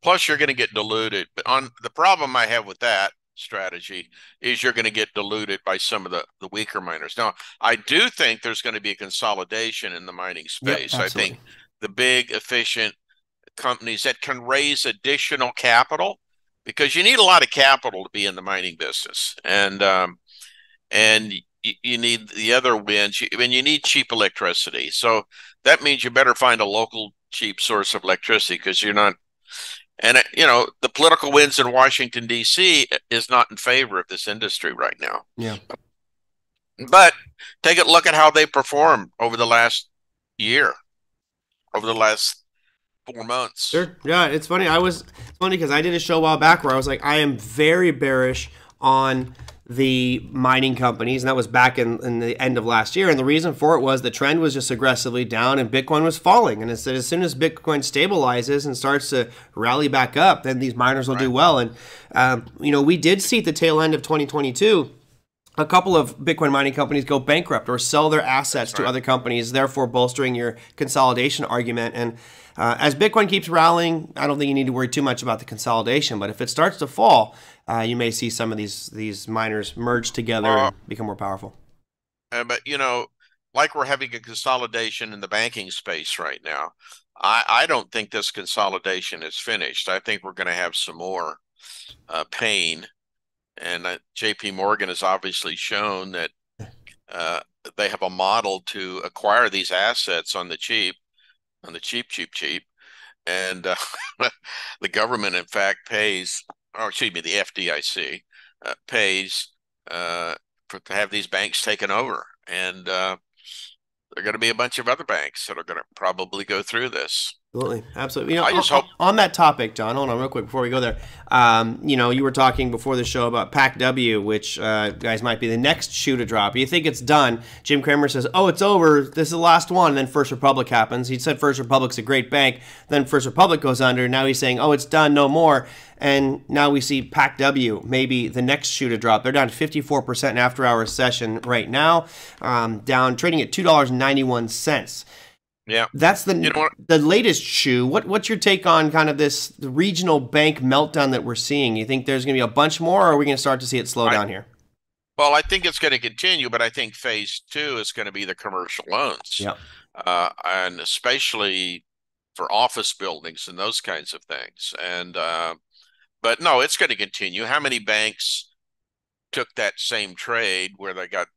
Plus, you're going to get diluted. But the problem I have with that strategy is you're going to get diluted by some of the weaker miners. Now, I do think there's going to be a consolidation in the mining space. Yep, I think the big, efficient companies that can raise additional capital, because you need a lot of capital to be in the mining business. And you need the other wins. You need cheap electricity. So that means you better find a local cheap source of electricity, because you're not And, you know, the political winds in Washington, D.C. is not in favor of this industry right now. Yeah. But take a look at how they performed over the last year, over the last 4 months. Sure. Yeah, it's funny. It's funny because I did a show a while back where I was like, I am very bearish on the mining companies, and that was back in the end of last year. And the reason for it was the trend was just aggressively down and Bitcoin was falling. And instead, as soon as Bitcoin stabilizes and starts to rally back up, then these miners will do well. And, you know, we did see at the tail end of 2022, a couple of Bitcoin mining companies go bankrupt or sell their assets to other companies, therefore bolstering your consolidation argument. And as Bitcoin keeps rallying, I don't think you need to worry too much about the consolidation. But if it starts to fall, you may see some of these miners merge together and become more powerful. But, you know, like we're having a consolidation in the banking space right now, I don't think this consolidation is finished. I think we're going to have some more pain. And JP Morgan has obviously shown that they have a model to acquire these assets on the cheap. And the government, in fact, pays, or excuse me, the FDIC pays to have these banks taken over. And there are going to be a bunch of other banks that are going to probably go through this. Absolutely. Absolutely. You know, I just hope on that topic, John, hold on real quick before we go there. You know, you were talking before the show about PACW, which guys might be the next shoe to drop. You think it's done. Jim Cramer says, oh, it's over. This is the last one. And then First Republic happens. He said First Republic's a great bank. Then First Republic goes under. Now he's saying, oh, it's done. No more. And now we see PACW, maybe the next shoe to drop. They're down 54% in after-hours session right now, down trading at $2.91. Yeah, that's the the latest shoe. What's your take on kind of this regional bank meltdown that we're seeing? You think there's going to be a bunch more, or are we going to start to see it slow down here? Well, I think it's going to continue, but I think phase two is going to be the commercial loans, and especially for office buildings and those kinds of things. And but no, it's going to continue. How many banks took that same trade where they got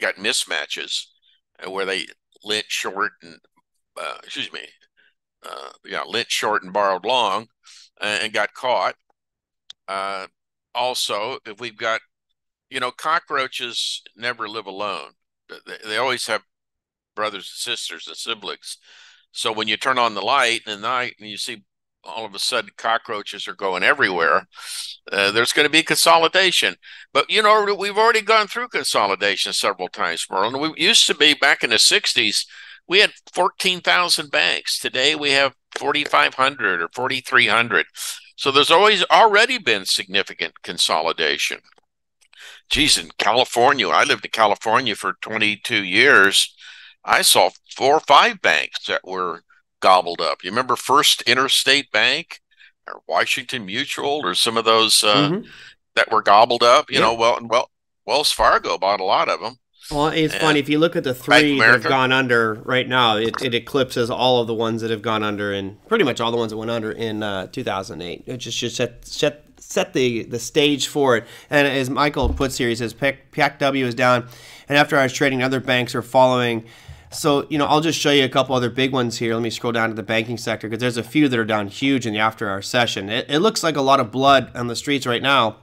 got mismatches and where they lent short and lent short and borrowed long, and got caught. Also, if we've got, cockroaches never live alone. They always have brothers and sisters and siblings. So when you turn on the light in the night and you see all of a sudden cockroaches are going everywhere, there's going to be consolidation. But, we've already gone through consolidation several times, Merlin. We used to be, back in the 60s, we had 14,000 banks. Today we have 4,500 or 4,300. So there's already been significant consolidation. Geez, in California, I lived in California for 22 years. I saw 4 or 5 banks that were gobbled up. You remember First Interstate Bank or Washington Mutual or some of those that were gobbled up? You know, well, Wells Fargo bought a lot of them. Well, it's funny. If you look at the 3 that have gone under right now, it eclipses all of the ones that have gone under, and pretty much all the ones that went under in 2008. It just set the stage for it. And as Michael puts here, he says PACW is down, and after I was trading, other banks are following. So, I'll just show you a couple other big ones here. Let me scroll down to the banking sector because there's a few that are down huge in the after-hour session. It looks like a lot of blood on the streets right now.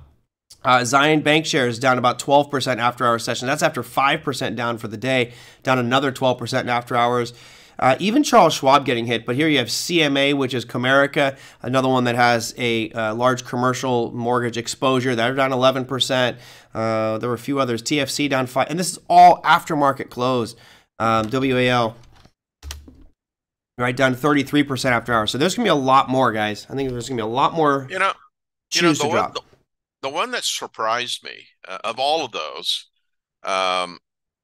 Zion Bank shares down about 12% after-hour session. That's after 5% down for the day, down another 12% in after-hours. Even Charles Schwab getting hit, but here you have CMA, which is Comerica, another one that has a large commercial mortgage exposure. They're down 11%. There were a few others. TFC down 5%. And this is all aftermarket close. WAL, right, down 33% after hours. So there's going to be a lot more, guys. I think there's going to be a lot more. The one that surprised me of all of those, the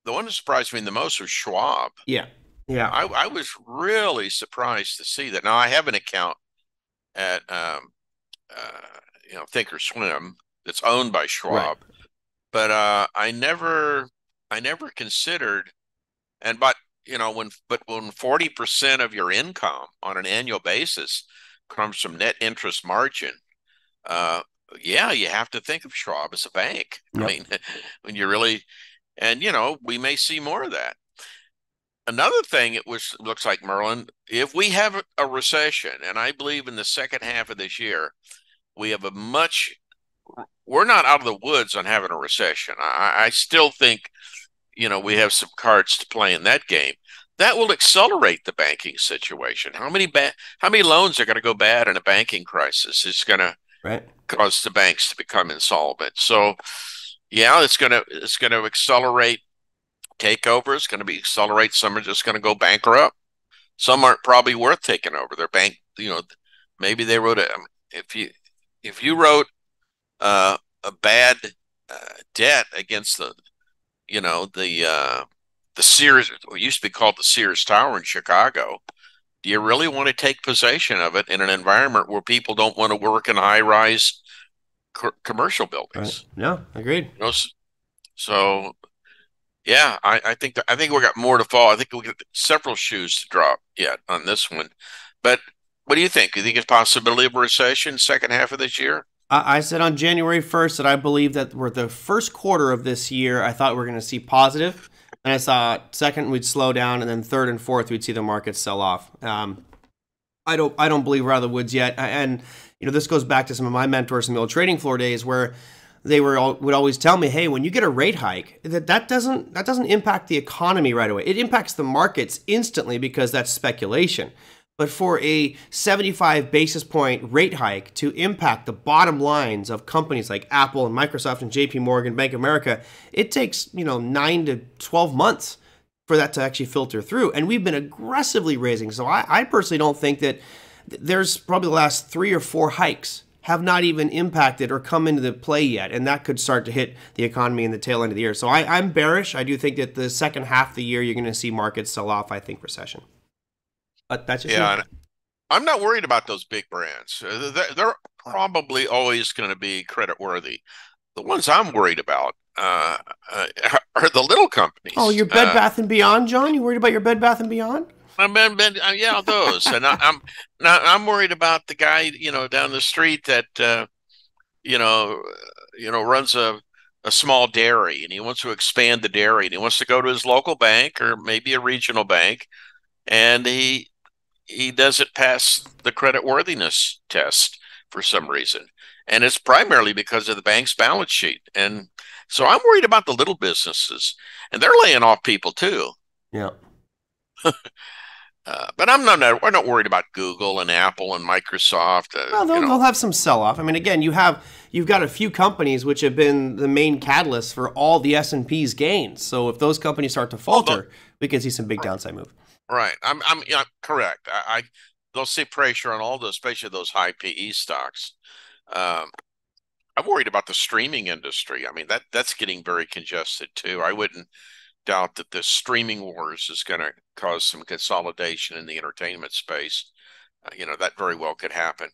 one that surprised me the most was Schwab. Yeah. I was really surprised to see that. Now I have an account at Thinkorswim that's owned by Schwab, but I never considered. And when 40% of your income on an annual basis comes from net interest margin, you have to think of Schwab as a bank. Yep. I mean, we may see more of that. Another thing, it was looks like, Merlin, if we have a recession, and I believe in the second half of this year, we have a much, we're not out of the woods on having a recession. I still think, you know, we have some cards to play in that game. That will accelerate the banking situation. How many loans are going to go bad in a banking crisis? It's going to cause the banks to become insolvent. So, yeah, it's going to accelerate takeover. It's going to be accelerate. Some are just going to go bankrupt. Some aren't probably worth taking over. Their bank, you know, maybe they wrote a if you wrote a bad debt against the, you know, the Sears, what used to be called the Sears Tower in Chicago. Do you really want to take possession of it in an environment where people don't want to work in high-rise commercial buildings? Right. Yeah, agreed. You know, so, yeah, I think we got more to fall. I think we got several shoes to drop yet on this one. But what do you think? Do you think it's a possibility of a recession second half of this year? I said on January 1st that I believe that we're the first quarter of this year. I thought we were going to see positive. And I saw second, we'd slow down, and then third and fourth, we'd see the markets sell off. I don't believe we're out of the woods yet. And you know, this goes back to some of my mentors in the old trading floor days, where they would always tell me, "Hey, when you get a rate hike, that doesn't impact the economy right away. It impacts the markets instantly because that's speculation. But for a 75 basis point rate hike to impact the bottom lines of companies like Apple and Microsoft and JP Morgan, Bank of America, it takes, you know, 9 to 12 months for that to actually filter through. And we've been aggressively raising. So I personally don't think that there's probably the last 3 or 4 hikes have not even impacted or come into the play yet. And that could start to hit the economy in the tail end of the year. So I'm bearish. I do think that the second half of the year, you're going to see markets sell off, I think, recession. But that's just I'm not worried about those big brands. They're probably always going to be credit worthy. The ones I'm worried about are the little companies. Oh, your Bed Bath and Beyond, John? You worried about your Bed Bath and Beyond? Yeah, those. And I'm worried about the guy, you know, down the street that you know runs a small dairy, and he wants to expand the dairy, and he wants to go to his local bank or maybe a regional bank, and he doesn't pass the credit worthiness test for some reason. And it's primarily because of the bank's balance sheet. And so I'm worried about the little businesses, and they're laying off people too. Yeah. But we're not worried about Google and Apple and Microsoft. Well, they'll have some sell-off. I mean, again, you've got a few companies which have been the main catalyst for all the S&P's gains. So if those companies start to falter, we can see some big downside move. Right, I'm correct. They'll see pressure on all those, especially those high PE stocks. I'm worried about the streaming industry. I mean, that's getting very congested too. I wouldn't doubt that the streaming wars is going to cause some consolidation in the entertainment space. You know, that very well could happen.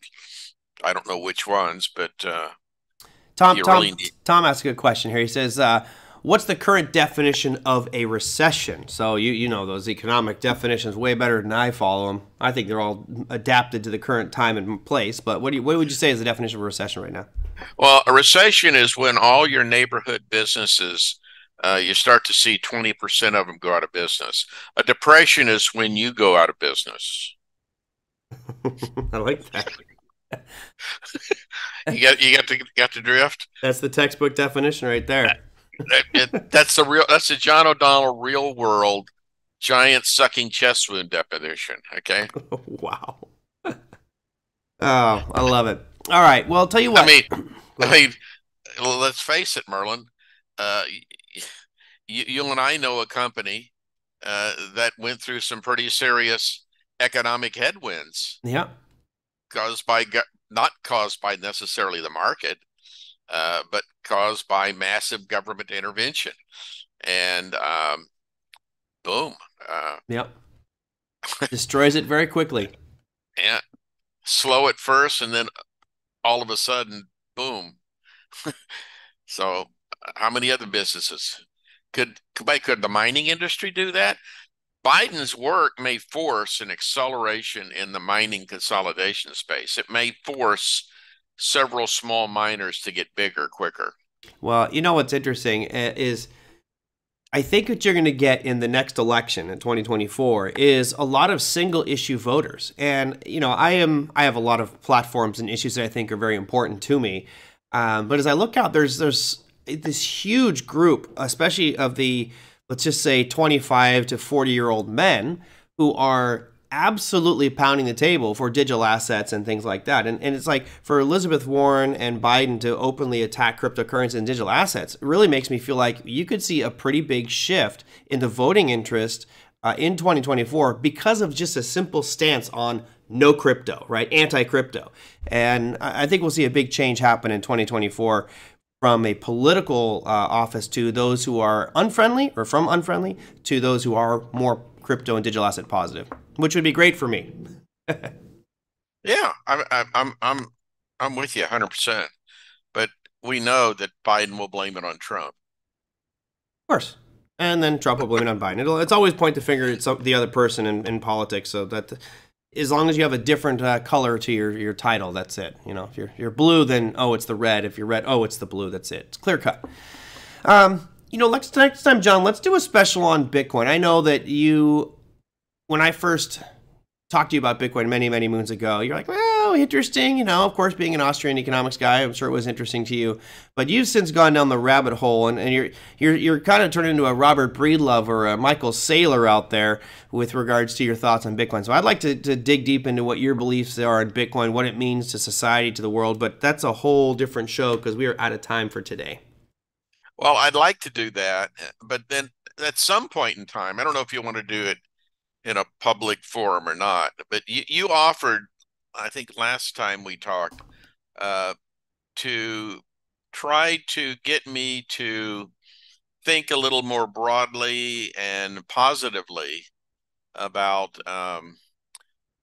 I don't know which ones, but Tom asked a good question here. He says, what's the current definition of a recession? So you know those economic definitions way better than I follow them. I think they're all adapted to the current time and place. But what would you say is the definition of a recession right now? Well, a recession is when all your neighborhood businesses, you start to see 20% of them go out of business. A depression is when you go out of business. I like that. you got the drift. That's the textbook definition right there. That's the John O'Donnell real world giant sucking chest wound definition. Okay. Wow. Oh, I love it. All right. Well, I'll tell you what. I mean, let's face it, Merlin. You and I know a company that went through some pretty serious economic headwinds. Yeah. Not caused by necessarily the market, but caused by massive government intervention, and boom. Yep. Destroys it very quickly. Yeah. Slow at first, and then all of a sudden, boom. So, how many other businesses could the mining industry do that? Biden's work may force an acceleration in the mining consolidation space. It may force several small miners to get bigger quicker. Well, you know what's interesting is I think what you're going to get in the next election in 2024 is a lot of single issue voters. And, you know, I have a lot of platforms and issues that I think are very important to me. But as I look out, there's this huge group, especially of the, let's just say 25 to 40-year-old men who are absolutely pounding the table for digital assets and things like that. And it's like for Elizabeth Warren and Biden to openly attack cryptocurrency and digital assets really makes me feel like you could see a pretty big shift in the voting interest in 2024 because of just a simple stance on no crypto, right? Anti-crypto. And I think we'll see a big change happen in 2024 from a political office to those who are unfriendly or from unfriendly to those who are more crypto and digital asset positive, which would be great for me. Yeah, I'm with you 100%. But we know that Biden will blame it on Trump. Of course. And then Trump will blame it on Biden. It's always point the finger at the other person in politics. So that as long as you have a different color to your title, that's it. You know, if you're blue, then, oh, it's the red. If you're red, oh, it's the blue. That's it. It's clear cut. You know, next time, John, let's do a special on Bitcoin. I know that you, when I first talked to you about Bitcoin many, many moons ago, you're like, well, interesting. You know, of course, being an Austrian economics guy, I'm sure it was interesting to you. But you've since gone down the rabbit hole, and you're kind of turned into a Robert Breedlove or a Michael Saylor out there with regards to your thoughts on Bitcoin. So I'd like to dig deep into what your beliefs are in Bitcoin, what it means to society, to the world. But that's a whole different show because we are out of time for today. Well, I'd like to do that, but then at some point in time, I don't know if you want to do it in a public forum or not, but you offered, I think last time we talked, to try to get me to think a little more broadly and positively about,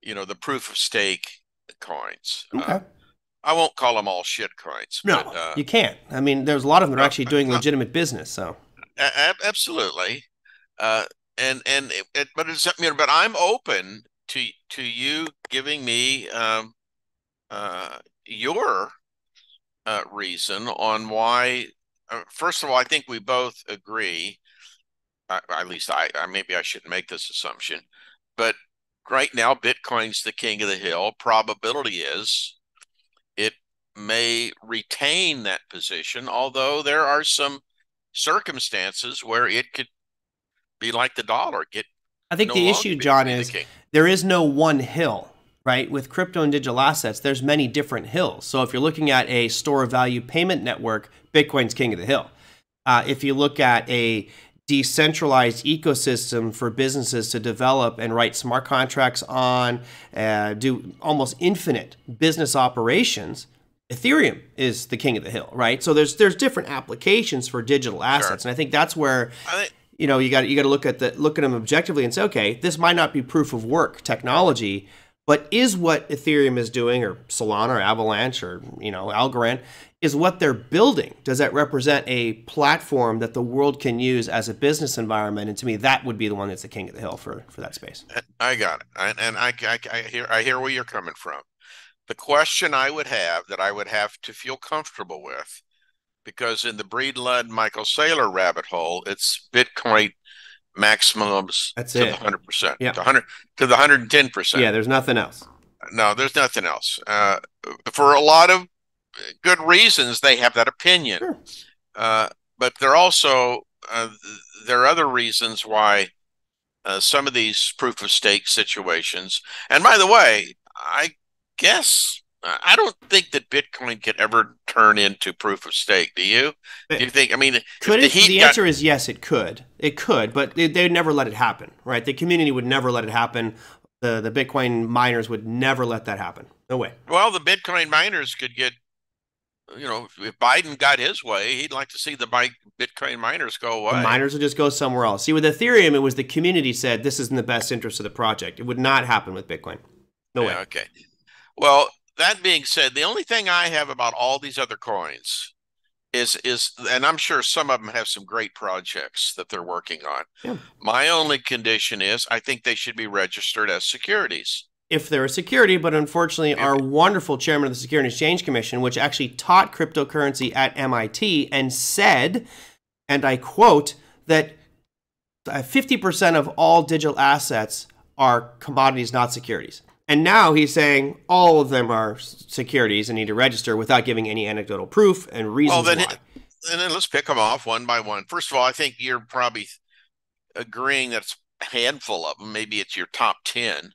you know, the proof of stake coins. Okay. I won't call them all shit coins. No, but, you can't. I mean, there's a lot of them are actually doing legitimate business. So, absolutely, but I'm open to you giving me your reason on why. First of all, I think we both agree. At least I maybe I shouldn't make this assumption, but right now, Bitcoin's the king of the hill. Probability is it may retain that position, although there are some circumstances where it could be like the dollar. I think the issue, John, is there is no one hill, right? With crypto and digital assets, there's many different hills. So if you're looking at a store of value payment network, Bitcoin's king of the hill. If you look at a decentralized ecosystem for businesses to develop and write smart contracts on, do almost infinite business operations, Ethereum is the king of the hill, right? So there's different applications for digital assets. Sure. And I think that's where, you know, you got to look at them objectively and say, okay, this might not be proof of work technology, but is what Ethereum is doing, or Solana or Avalanche or, you know, Algorand, is what they're building, does that represent a platform that the world can use as a business environment? And to me, that would be the one that's the king of the hill for that space. I got it. And I hear where you're coming from. The question I would have to feel comfortable with, because in the Breedlove Michael Saylor rabbit hole, it's Bitcoin maximums to the 100%, yeah. To the 110%. Yeah, there's nothing else. No, there's nothing else. For a lot of good reasons, they have that opinion. Sure. But they're also, there are other reasons why some of these proof of stake situations, and by the way, I guess, I don't think that Bitcoin could ever turn into proof of stake. Do you? Do you think? I mean, could it? The answer is yes, it could. It could, but they'd never let it happen, right? The community would never let it happen. The Bitcoin miners would never let that happen. No way. Well, the Bitcoin miners could get, you know, if Biden got his way, he'd like to see the Bitcoin miners go away. The miners would just go somewhere else. See, with Ethereum, it was the community said, this is in the best interest of the project. It would not happen with Bitcoin. No way. Okay. Well, that being said, the only thing I have about all these other coins is, and I'm sure some of them have some great projects that they're working on. Yeah. My only condition is I think they should be registered as securities. If they're a security, but unfortunately, our wonderful chairman of the Securities and Exchange Commission, which actually taught cryptocurrency at MIT and said, and I quote, that 50% of all digital assets are commodities, not securities. And now he's saying all of them are securities and need to register without giving any anecdotal proof and reasons why. And then let's pick them off one by one. First of all, I think you're probably agreeing that it's a handful of them. Maybe it's your top 10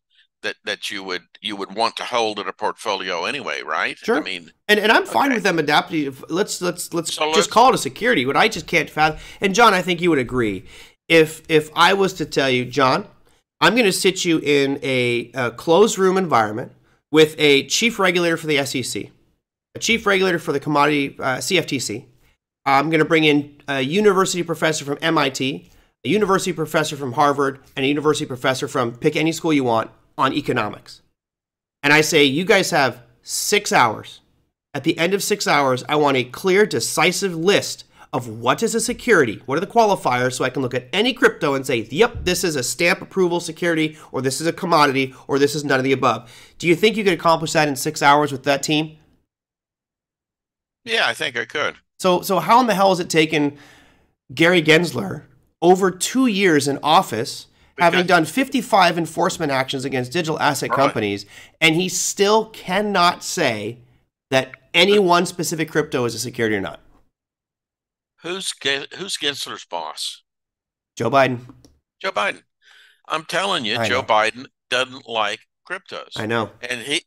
that you would want to hold in a portfolio anyway, right? Sure. I mean, and I'm fine with them adapting. Let's call it a security. What I just can't fathom. And John, I think you would agree. If I was to tell you, John, I'm going to sit you in a closed room environment with a chief regulator for the SEC, a chief regulator for the commodity CFTC. I'm going to bring in a university professor from MIT, a university professor from Harvard, and a university professor from pick any school you want on economics. And I say, you guys have 6 hours. At the end of 6 hours, I want a clear, decisive list of what is a security, what are the qualifiers, so I can look at any crypto and say, yep, this is a stamp approval security, or this is a commodity, or this is none of the above. Do you think you could accomplish that in 6 hours with that team? Yeah, I think I could. So how in the hell has it taken Gary Gensler over 2 years in office, having done 55 enforcement actions against digital asset companies, and he still cannot say that any one specific crypto is a security or not? Who's Gensler's boss? Joe Biden. Joe Biden. I'm telling you, Joe Biden doesn't like cryptos. I know.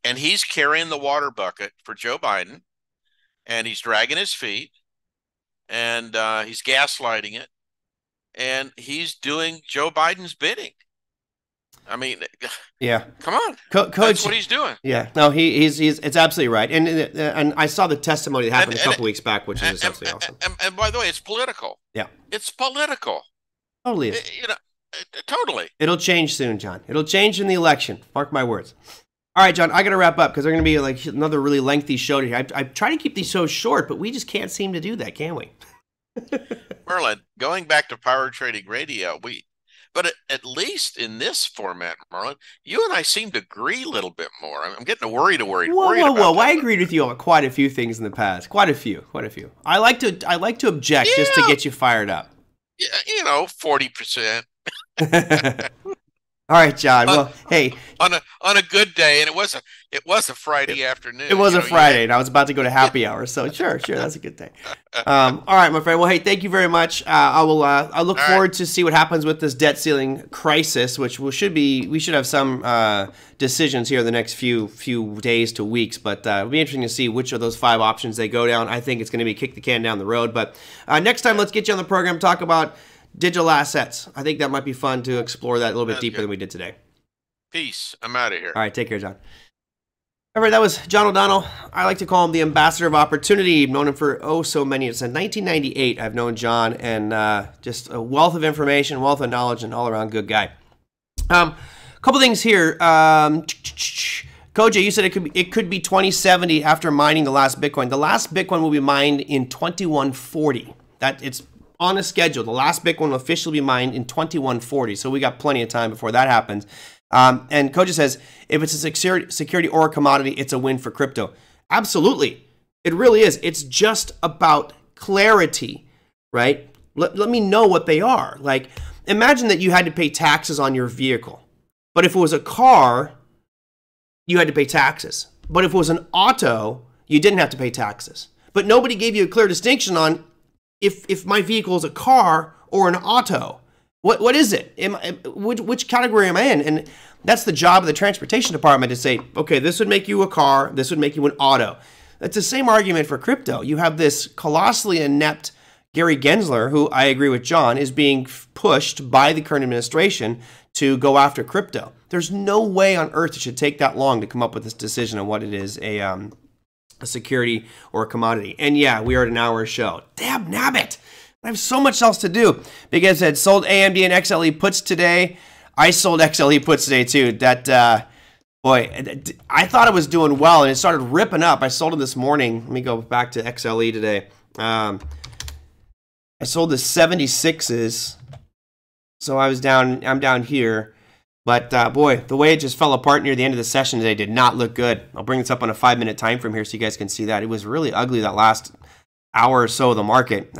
And he's carrying the water bucket for Joe Biden, and he's dragging his feet, and he's gaslighting it, and he's doing Joe Biden's bidding. I mean, yeah, come on, Coach, that's what he's doing. Yeah, no, it's absolutely right. And I saw the testimony that happened a couple weeks back, which is absolutely awesome. And by the way, it's political. Yeah, it's political. Totally, totally. It'll change soon, John. It'll change in the election. Mark my words. All right, John, I got to wrap up because they're going to be like another really lengthy show today. I try to keep these shows short, but we just can't seem to do that, can we? Merlin, going back to Power Trading Radio, but at least in this format, Merlin, you and I seem to agree a little bit more. I'm getting worried. I agreed with you on quite a few things in the past. Quite a few. I like to object just to get you fired up. Yeah, 40%. All right, John. Well, hey, on a good day, and it was a Friday afternoon. It was a Friday, and I was about to go to happy hour. So sure, that's a good day. All right, my friend. Well, hey, thank you very much. I look forward to see what happens with this debt ceiling crisis, which we should have some decisions here in the next few days to weeks. But it'll be interesting to see which of those 5 options they go down. I think it's going to be kick the can down the road. But next time, let's get you on the program, talk about digital assets. I think that might be fun to explore that a little bit deeper than we did today. Peace. I'm out of here. All right. Take care, John. All right. That was John O'Donnell. I like to call him the ambassador of opportunity. I've known him for so many. It's in 1998. I've known John, and just a wealth of information, wealth of knowledge, and all around good guy. A couple things here. Koji, you said it could be 2070 after mining the last Bitcoin. The last Bitcoin will be mined in 2140. It's on a schedule. The last Bitcoin will officially be mined in 2140, so we got plenty of time before that happens. And Koji says, if it's a security or a commodity, it's a win for crypto. Absolutely. It really is. It's just about clarity, right? Let me know what they are. Like, imagine that you had to pay taxes on your vehicle. But if it was a car, you had to pay taxes. But if it was an auto, you didn't have to pay taxes. But nobody gave you a clear distinction on if my vehicle is a car or an auto, what is it? Which category am I in? And that's the job of the transportation department to say, okay, this would make you a car, this would make you an auto. That's the same argument for crypto. You have this colossally inept Gary Gensler, who I agree with John, is being pushed by the current administration to go after crypto. There's no way on earth it should take that long to come up with this decision on what it is, a security or a commodity. And yeah, we are at an hour show. Damn nabbit! I have so much else to do. Big Ed said, sold AMD and XLE puts today. I sold XLE puts today too. That, boy, I thought it was doing well and it started ripping up. I sold it this morning. Let me go back to XLE today. I sold the 76s. So I'm down here. But boy, the way it just fell apart near the end of the session today did not look good. I'll bring this up on a 5-minute time frame here so you guys can see that. It was really ugly that last hour or so of the market.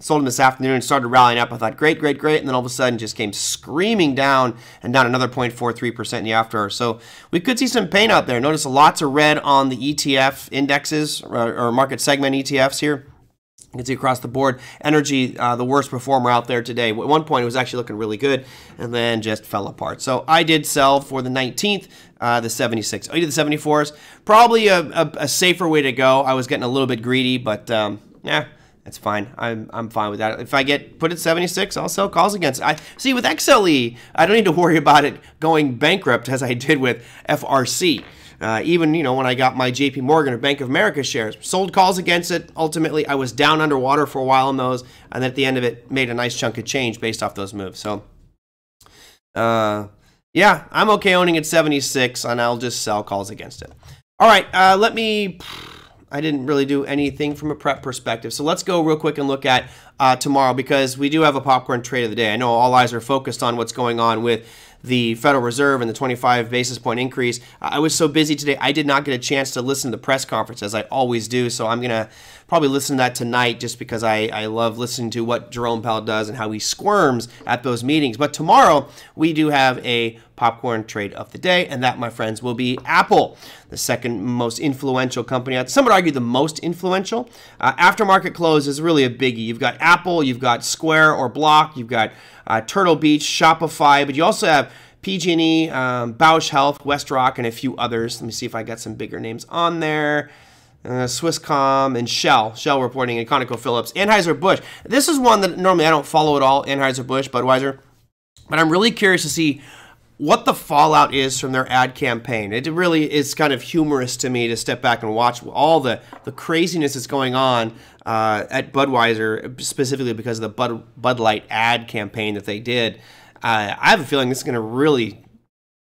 Sold them this afternoon, started rallying up. I thought, great, great, great. And then all of a sudden just came screaming down and down another 0.43% in the after hour. So we could see some pain out there. Notice lots of red on the ETF indexes or market segment ETFs here. You can see across the board, energy, the worst performer out there today. At one point, it was actually looking really good and then just fell apart. So I did sell for the 19th, the 76. I did the 74s. Probably a safer way to go. I was getting a little bit greedy, but yeah, that's fine. I'm fine with that. If I get put at 76, I'll sell calls against it. See, with XLE, I don't need to worry about it going bankrupt as I did with FRC. Even, you know, when I got my JP Morgan or Bank of America shares, sold calls against it. Ultimately, I was down underwater for a while on those. And at the end of it, made a nice chunk of change based off those moves. So, yeah, I'm okay owning at 76, and I'll just sell calls against it. All right, let me... I didn't really do anything from a prep perspective. So let's go real quick and look at tomorrow, because we do have a popcorn trade of the day. I know all eyes are focused on what's going on with the Federal Reserve and the 25 basis point increase. I was so busy today, I did not get a chance to listen to the press conference as I always do. So I'm going to probably listen to that tonight, just because I love listening to what Jerome Powell does and how he squirms at those meetings. But tomorrow we do have a popcorn trade of the day, and that, my friends, will be Apple, the second most influential company. Some would argue the most influential. After market close is really a biggie. You've got Apple, you've got Square or Block, you've got Turtle Beach, Shopify, but you also have PG&E, Bausch Health, WestRock, and a few others. Let me see if I got some bigger names on there. Swisscom and Shell. Shell reporting, and ConocoPhillips. Anheuser-Busch. This is one that normally I don't follow at all, Anheuser-Busch, Budweiser. But I'm really curious to see what the fallout is from their ad campaign. It really is kind of humorous to me to step back and watch all the craziness that's going on at Budweiser, specifically because of the Bud Light ad campaign that they did. I have a feeling this is going to really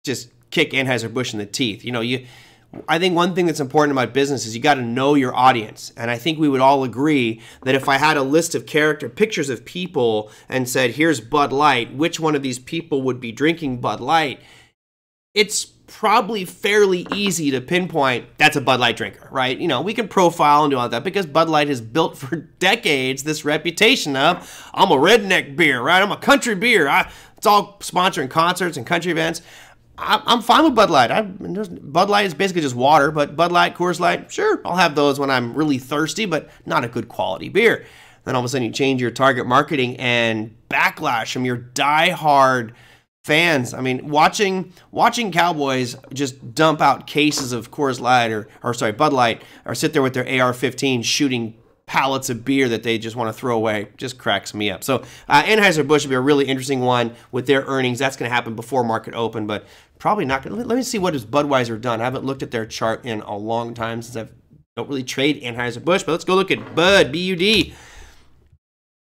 just kick Anheuser-Busch in the teeth. You know, I think one thing that's important about business is you got to know your audience. And I think we would all agree that if I had a list of pictures of people and said, here's Bud Light, which one of these people would be drinking Bud Light? It's probably fairly easy to pinpoint that's a Bud Light drinker, right? You know, we can profile and do all that because Bud Light has built for decades this reputation of, I'm a redneck beer, right? I'm a country beer. It's all sponsoring concerts and country events. I'm fine with Bud Light. Bud Light is basically just water, but Bud Light, Coors Light, sure, I'll have those when I'm really thirsty, but not a good quality beer. Then all of a sudden you change your target marketing and backlash from your diehard fans. I mean, watching Cowboys just dump out cases of Coors Light or Bud Light, or sit there with their AR-15 shooting pallets of beer that they just want to throw away, just cracks me up. So Anheuser-Busch would be a really interesting one with their earnings. That's going to happen before market open, but probably not going to. Let me see what has Budweiser done. I haven't looked at their chart in a long time since I don't really trade Anheuser-Busch, but let's go look at Bud, B-U-D.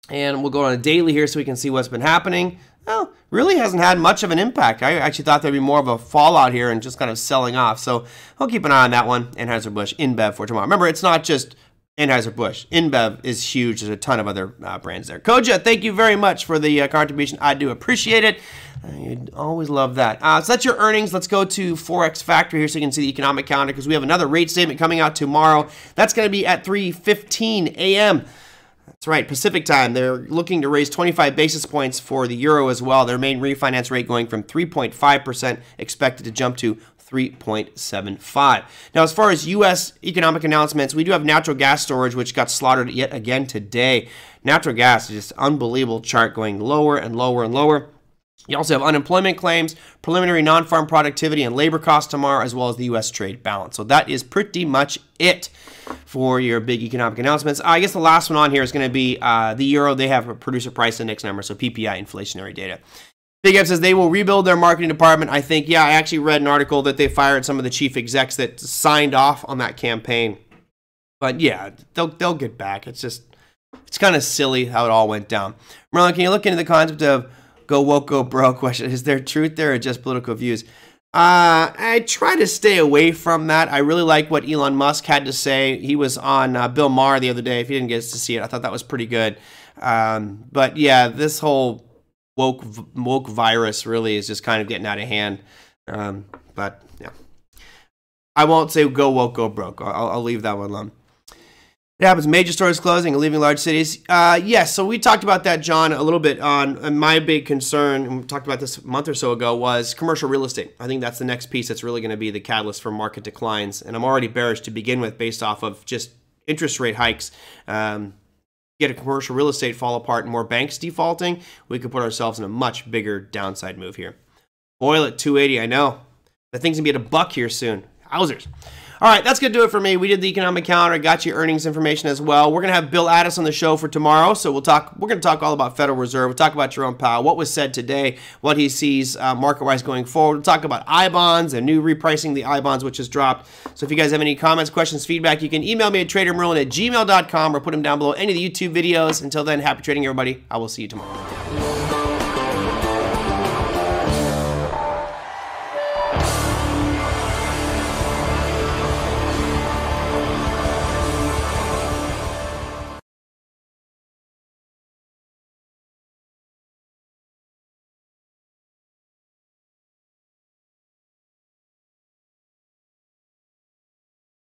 And we'll go on a daily here so we can see what's been happening. Well, really hasn't had much of an impact. I actually thought there'd be more of a fallout here and just kind of selling off. So I'll keep an eye on that one, Anheuser-Busch, InBev for tomorrow. Remember, it's not just Anheuser-Busch. InBev is huge. There's a ton of other brands there. Koja, thank you very much for the contribution. I do appreciate it. I always love that. So that's your earnings. Let's go to Forex Factory here so you can see the economic calendar, because we have another rate statement coming out tomorrow. That's going to be at 3:15 a.m. That's right, Pacific time. They're looking to raise 25 basis points for the euro as well. Their main refinance rate going from 3.5% expected to jump to 3.75. Now, as far as U.S. economic announcements, we do have natural gas storage, which got slaughtered yet again today. Natural gas is just an unbelievable chart going lower and lower and lower. You also have unemployment claims, preliminary non-farm productivity and labor costs tomorrow, as well as the U.S. trade balance. So that is pretty much it for your big economic announcements. I guess the last one on here is going to be the euro. They have a producer price index number, so PPI inflationary data. Big F says they will rebuild their marketing department. I think, yeah, I actually read an article that they fired some of the chief execs that signed off on that campaign. But yeah, they'll get back. It's just, it's kind of silly how it all went down. Merlin, can you look into the concept of go woke, go bro question? Is there truth there or just political views? I try to stay away from that. I really like what Elon Musk had to say. He was on Bill Maher the other day. If you didn't get to see it, I thought that was pretty good. But yeah, this whole woke virus really is just kind of getting out of hand. But yeah, I won't say go woke, go broke. I'll leave that one alone. It happens. Major stores closing and leaving large cities. Yes, so we talked about that, John, a little bit on my big concern, and we talked about this a month or so ago, was commercial real estate. I think that's the next piece that's really going to be the catalyst for market declines. And I'm already bearish to begin with based off of just interest rate hikes. Get a commercial real estate fall apart and more banks defaulting, we could put ourselves in a much bigger downside move here. Oil at 280, I know. That thing's going to be at $1 here soon. Housers. All right, that's going to do it for me. We did the economic calendar. I got you earnings information as well. We're going to have Bill Addis on the show for tomorrow. So we're going to talk all about Federal Reserve. We'll talk about Jerome Powell, what was said today, what he sees market-wise going forward. We'll talk about I-bonds and new repricing the I-bonds, which has dropped. So if you guys have any comments, questions, feedback, you can email me at tradermerlin@gmail.com or put them down below any of the YouTube videos. Until then, happy trading, everybody. I will see you tomorrow.